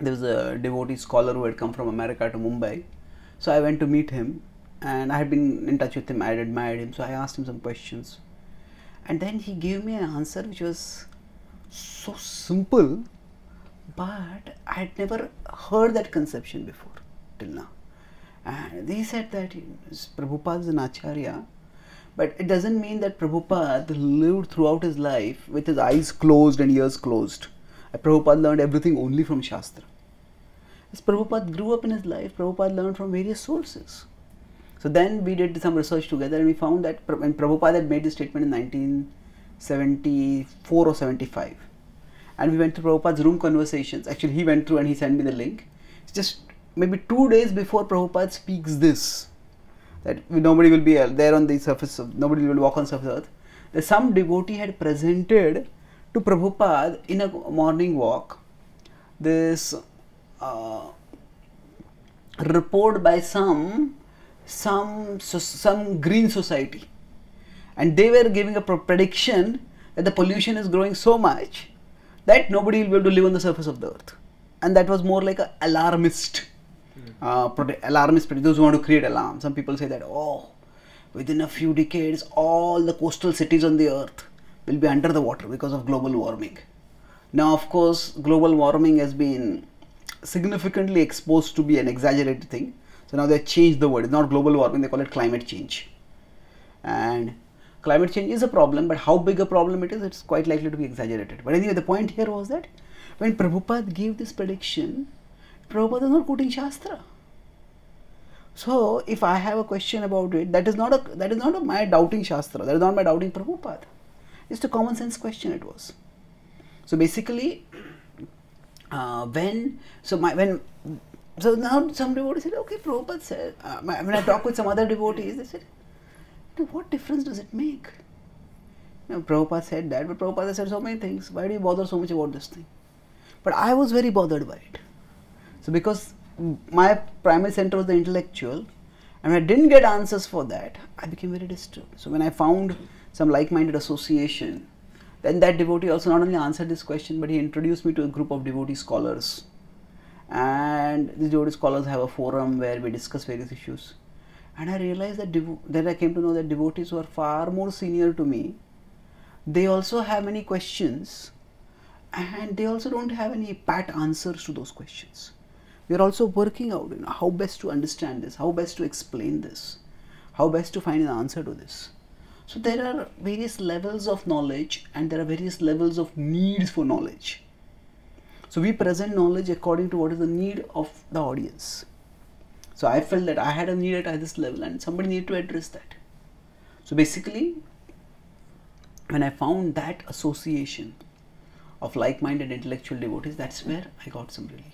there was a devotee scholar who had come from America to Mumbai. So I went to meet him, and I had been in touch with him, I had admired him, so I asked him some questions. And then he gave me an answer which was so simple, but I had never heard that conception before till now. And he said that Prabhupada is an Acharya, but it doesn't mean that Prabhupada lived throughout his life with his eyes closed and ears closed. And Prabhupada learned everything only from Shastra. As Prabhupada grew up in his life, Prabhupada learned from various sources. So then we did some research together, and we found that when Prabhupada had made this statement in nineteen seventy-four or seventy-five, and we went to Prabhupada's room conversations. Actually, he went through and he sent me the link. It's just maybe two days before Prabhupada speaks this, that nobody will be there on the surface of, nobody will walk on surface earth. That some devotee had presented to Prabhupada in a morning walk this uh, report by some some some green society, and they were giving a prediction that the pollution is growing so much that nobody will be able to live on the surface of the earth, and that was more like an alarmist. Uh, alarmist, those who want to create alarm. Some people say that, oh, within a few decades, all the coastal cities on the earth will be under the water because of global warming. Now, of course, global warming has been significantly exposed to be an exaggerated thing. So now they changed the word. It's not global warming, they call it climate change. And climate change is a problem, but how big a problem it is, it's quite likely to be exaggerated. But anyway, the point here was that when Prabhupada gave this prediction, Prabhupada is not quoting Shastra. So, if I have a question about it, that is not a that is not a, my doubting Shastra. That is not my doubting Prabhupada. It's a common sense question. It was. So basically, uh, when so my when so now some devotees said, okay, Prabhupada said. Uh, my, when I talk with some other devotees, they said, what difference does it make? You know, Prabhupada said that, but Prabhupada said so many things. Why do you bother so much about this thing? But I was very bothered by it. So because my primary center was the intellectual, and I didn't get answers for that, I became very disturbed. So when I found some like-minded association, then that devotee also not only answered this question, but he introduced me to a group of devotee scholars. And these devotee scholars have a forum where we discuss various issues. And I realized that, then I came to know that devotees who are far more senior to me, they also have many questions, and they also don't have any pat answers to those questions. We are also working out, you know, how best to understand this, how best to explain this, how best to find an answer to this. So there are various levels of knowledge, and there are various levels of needs for knowledge. So we present knowledge according to what is the need of the audience. So I felt that I had a need at this level, and somebody needed to address that. So basically, when I found that association of like-minded intellectual devotees, that's where I got some relief.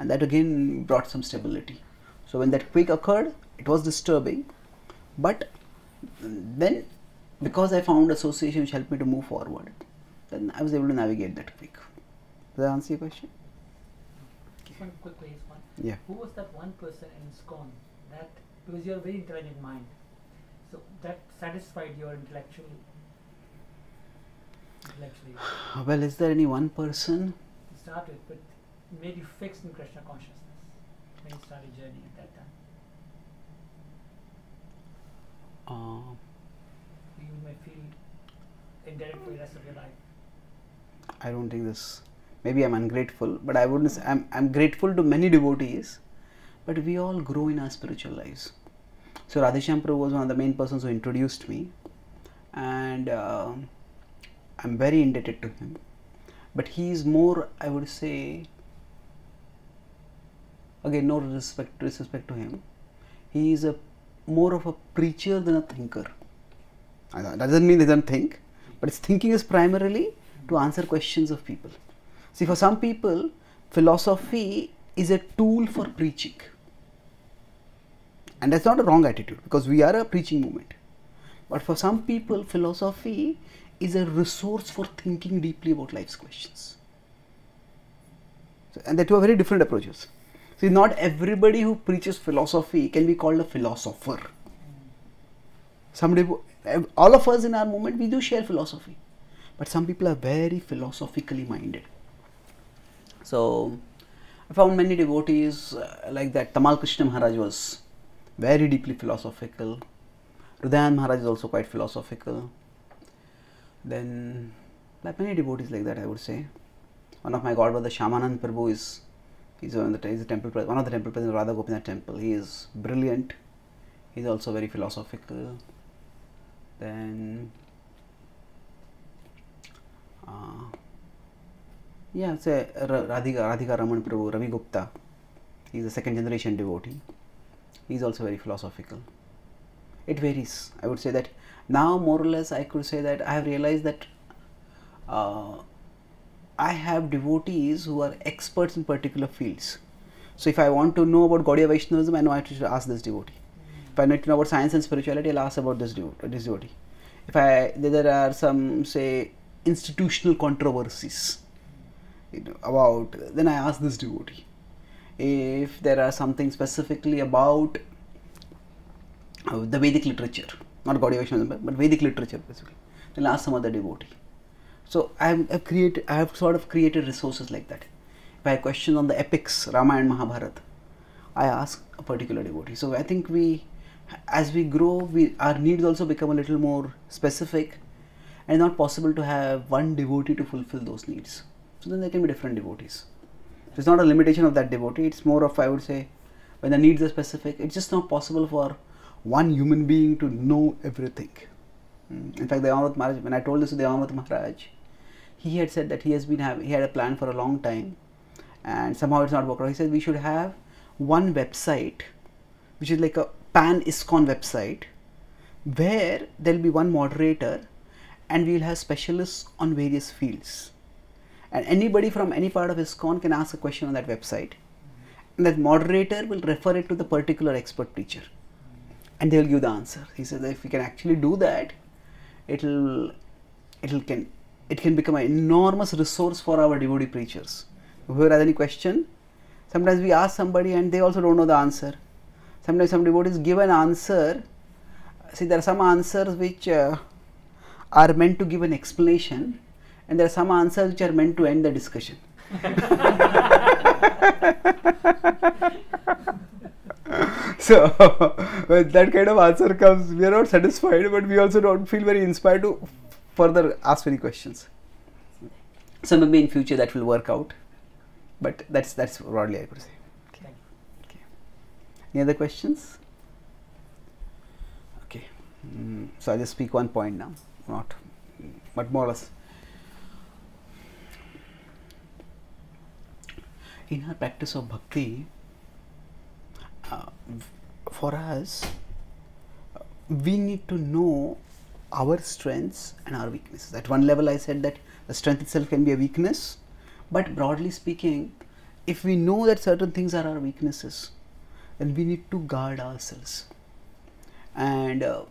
And that again brought some stability. So when that quake occurred, it was disturbing, but then because I found association which helped me to move forward, then I was able to navigate that quake. Does that answer your question? Just one quick question. Yeah. Who was that one person in ISKCON that, because you are a very intelligent mind, so that satisfied your intellectual? intellectual? Well, is there any one person? You started with. Made you fixed in Krishna consciousness when you started journey at that time? Uh, you may feel indebted for the rest of your life. I don't think this. Maybe I'm ungrateful, but I wouldn't say I'm, I'm grateful to many devotees, but we all grow in our spiritual lives. So Radhe Shyam Prabhu was one of the main persons who introduced me, and uh, I'm very indebted to him. But he is more, I would say, again, no respect, disrespect to him. He is a more of a preacher than a thinker. That doesn't mean they don't think, but his thinking is primarily to answer questions of people. See, for some people, philosophy is a tool for preaching. And that's not a wrong attitude, because we are a preaching movement. But for some people, philosophy is a resource for thinking deeply about life's questions. So, and the two are very different approaches. See, not everybody who preaches philosophy can be called a philosopher. Somebody, all of us in our movement, we do share philosophy. But some people are very philosophically minded. So, I found many devotees like that. Tamal Krishna Maharaj was very deeply philosophical. Rudayan Maharaj is also quite philosophical. Then, like many devotees like that, I would say. One of my godfathers, Shamanand Prabhu, is he's one of the, he's the temple one of the temple presidents of Radha Gopinath Temple. He is brilliant. He's also very philosophical. Then, uh, yeah, say Radhika, Radhika Raman Prabhu, Ravi Gupta. He's a second generation devotee. He's also very philosophical. It varies. I would say that now, more or less, I could say that I have realized that uh, I have devotees who are experts in particular fields. So, if I want to know about Gaudiya Vaishnavism, I know I should ask this devotee. If I need to know about science and spirituality, I'll ask about this devotee. If I there are some, say, institutional controversies, you know, about, then I ask this devotee. If there are something specifically about uh, the Vedic literature, not Gaudiya Vaishnavism, but Vedic literature basically, then I'll ask some other devotee. So I have created, I have sort of created resources like that. If I have questions on the epics, Ramayana and Mahabharata, I ask a particular devotee. So I think we, as we grow, we our needs also become a little more specific, and not possible to have one devotee to fulfill those needs. So then there can be different devotees. It's not a limitation of that devotee, it's more of, I would say, when the needs are specific, it's just not possible for one human being to know everything. In fact, the Amarnath Maharaj, when I told this to the Amarnath Maharaj, he had said that he has been having, he had a plan for a long time and somehow it's not worked out. He said we should have one website, which is like a pan ISKCON website, where there will be one moderator and we will have specialists on various fields. And anybody from any part of ISKCON can ask a question on that website. And that moderator will refer it to the particular expert teacher. And they will give the answer. He says that if we can actually do that, it'll, it'll can, it can become an enormous resource for our devotee preachers. Whoever has any question, sometimes we ask somebody and they also don't know the answer. Sometimes some devotees give an answer. See, there are some answers which uh, are meant to give an explanation. And there are some answers which are meant to end the discussion. So, when that kind of answer comes, we are not satisfied, but we also don't feel very inspired to further ask any questions. So, maybe in future that will work out. But that's that's broadly I could say. Okay. Okay. Any other questions? Okay. Mm, so, I'll just speak one point now, not, but more or less. In our practice of bhakti, uh, for us, we need to know our strengths and our weaknesses. At one level I said that the strength itself can be a weakness, but broadly speaking, if we know that certain things are our weaknesses, then we need to guard ourselves. And uh,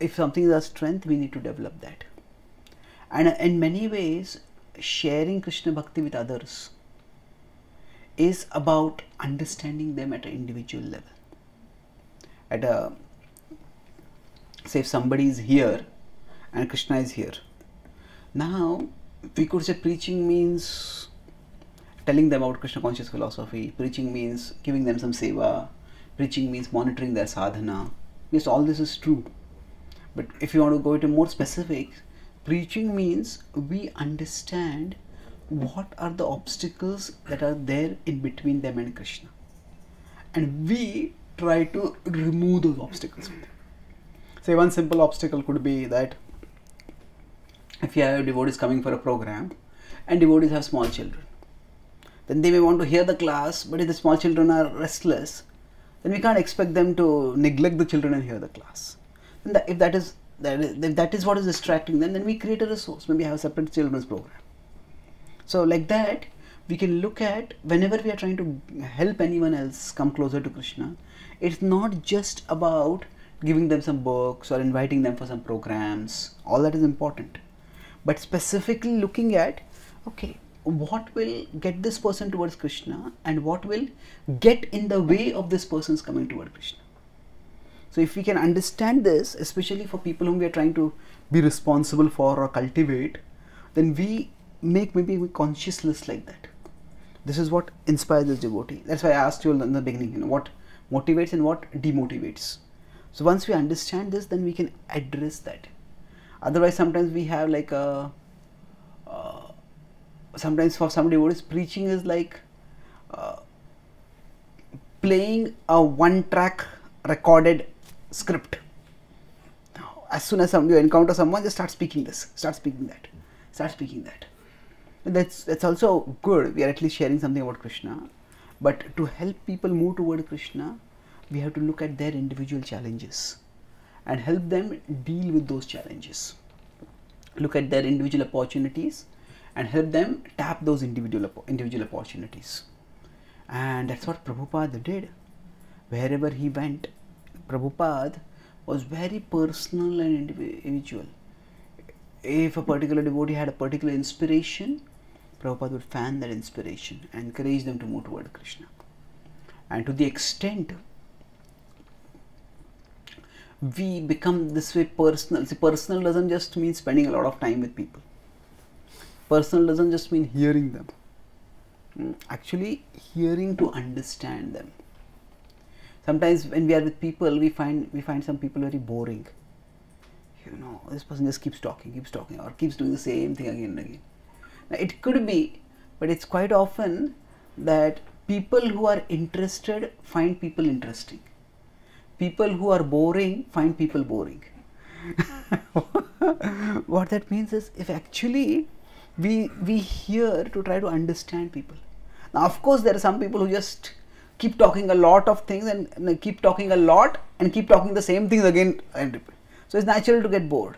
if something is our strength, we need to develop that. And uh, in many ways, sharing Krishna Bhakti with others is about understanding them at an individual level. At a, say if somebody is here and Krishna is here. Now, we could say preaching means telling them about Krishna conscious philosophy, preaching means giving them some seva, preaching means monitoring their sadhana. Yes, all this is true. But if you want to go into more specifics, preaching means we understand what are the obstacles that are there in between them and Krishna, and we try to remove those obstacles with them. Say one simple obstacle could be that if you have devotees coming for a program and devotees have small children, then they may want to hear the class, but if the small children are restless, then we can't expect them to neglect the children and hear the class. And that, if that is that, if that is what is distracting them, then we create a resource, maybe have a separate children's program. So like that, we can look at whenever we are trying to help anyone else come closer to Krishna, it's not just about giving them some books or inviting them for some programs, all that is important. But specifically looking at, okay, what will get this person towards Krishna and what will get in the way of this person's coming toward Krishna. So if we can understand this, especially for people whom we are trying to be responsible for or cultivate, then we make maybe a conscious list like that. This is what inspires this devotee. That's why I asked you in the beginning, you know, what motivates and what demotivates. So once we understand this, then we can address that. Otherwise, sometimes we have like a, uh, sometimes for some devotees, preaching is like uh, playing a one-track recorded script. As soon as some, you encounter someone, just start speaking this, start speaking that, start speaking that. And that's, that's also good. We are at least sharing something about Krishna. But to help people move toward Krishna, we have to look at their individual challenges and help them deal with those challenges. Look at their individual opportunities and help them tap those individual, individual opportunities. And that's what Prabhupada did. Wherever he went, Prabhupada was very personal and individual. If a particular devotee had a particular inspiration, Prabhupada would fan that inspiration and encourage them to move toward Krishna. And to the extent we become this way personal. See, personal doesn't just mean spending a lot of time with people. Personal doesn't just mean hearing them. Actually, hearing to understand them. Sometimes when we are with people, we find we find some people very boring. You know, this person just keeps talking, keeps talking, or keeps doing the same thing again and again. Now, it could be, but it's quite often that people who are interested find people interesting. People who are boring find people boring. What that means is, if actually we we hear to try to understand people. Now, of course, there are some people who just keep talking a lot of things and, and keep talking a lot and keep talking the same things again and repeat. So it's natural to get bored.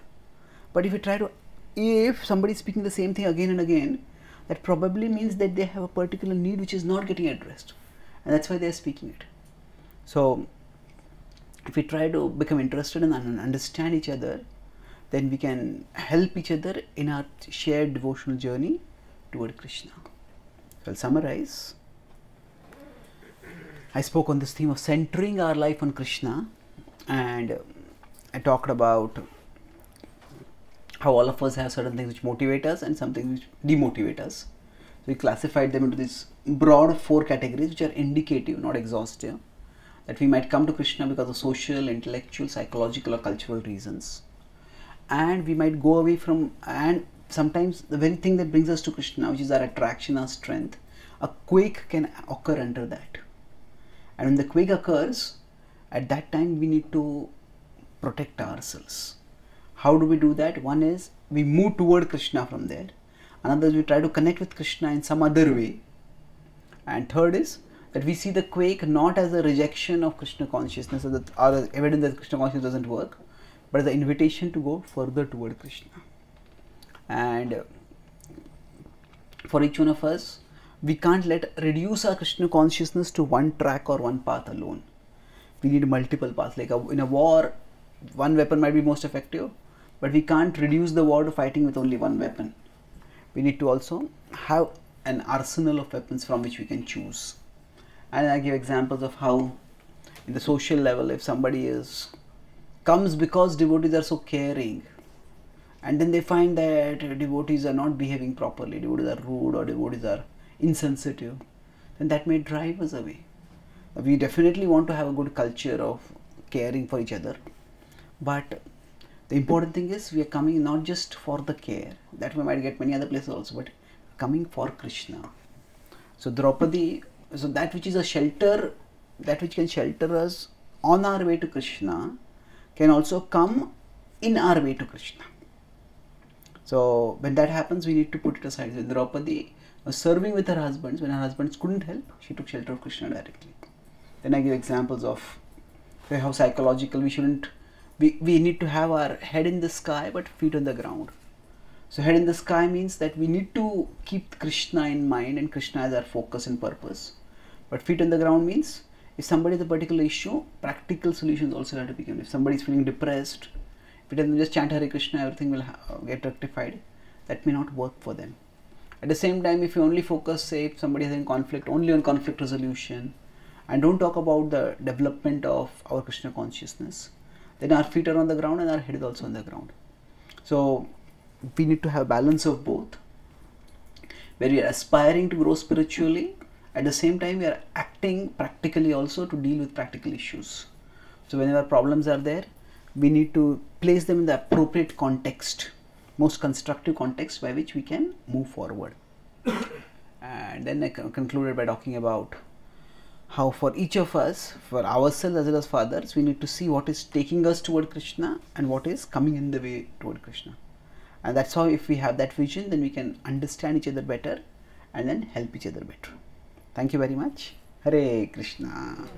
But if you try to, if somebody is speaking the same thing again and again, that probably means that they have a particular need which is not getting addressed, and that's why they are speaking it. So if we try to become interested and understand each other, then we can help each other in our shared devotional journey toward Krishna. So I'll summarize. I spoke on this theme of centering our life on Krishna, and I talked about how all of us have certain things which motivate us and some things which demotivate us. So we classified them into these broad four categories which are indicative, not exhaustive, that we might come to Krishna because of social, intellectual, psychological or cultural reasons, and we might go away from, and sometimes the very thing that brings us to Krishna, which is our attraction, our strength, a quake can occur under that. And when the quake occurs, at that time we need to protect ourselves. How do we do that? One is we move toward Krishna from there. Another is we try to connect with Krishna in some other way. And third is that we see the quake not as a rejection of Krishna consciousness or the or evidence that Krishna consciousness doesn't work, but as an invitation to go further toward Krishna. And for each one of us, we can't let reduce our Krishna consciousness to one track or one path alone. We need multiple paths. Like a, in a war, one weapon might be most effective, but we can't reduce the war to fighting with only one weapon. We need to also have an arsenal of weapons from which we can choose. And I give examples of how in the social level, if somebody is comes because devotees are so caring, and then they find that devotees are not behaving properly, devotees are rude or devotees are insensitive, then that may drive us away. We definitely want to have a good culture of caring for each other, but the important thing is we are coming not just for the care, that we might get many other places also, but coming for Krishna. So Draupadi, so that which is a shelter, that which can shelter us on our way to Krishna, can also come in our way to Krishna. So when that happens, we need to put it aside. So Draupadi was serving with her husbands. When her husbands couldn't help, she took shelter of Krishna directly. Then I give examples of how psychological we shouldn't, we, we need to have our head in the sky but feet on the ground. So head in the sky means that we need to keep Krishna in mind and Krishna as our focus and purpose. But feet on the ground means if somebody has a particular issue, practical solutions also have to be given. If somebody is feeling depressed, if it doesn't just chant Hare Krishna, everything will get rectified. That may not work for them. At the same time, if you only focus, say if somebody is in conflict, only on conflict resolution and don't talk about the development of our Krishna consciousness, then our feet are on the ground and our head is also on the ground. So we need to have balance of both, where we are aspiring to grow spiritually, at the same time we are acting practically also to deal with practical issues. So whenever problems are there, we need to place them in the appropriate context, most constructive context by which we can move forward. And then I concluded by talking about how for each of us, for ourselves as well as for others, we need to see what is taking us toward Krishna and what is coming in the way toward Krishna. And that's how, if we have that vision, then we can understand each other better and then help each other better. Thank you very much. Hare Krishna.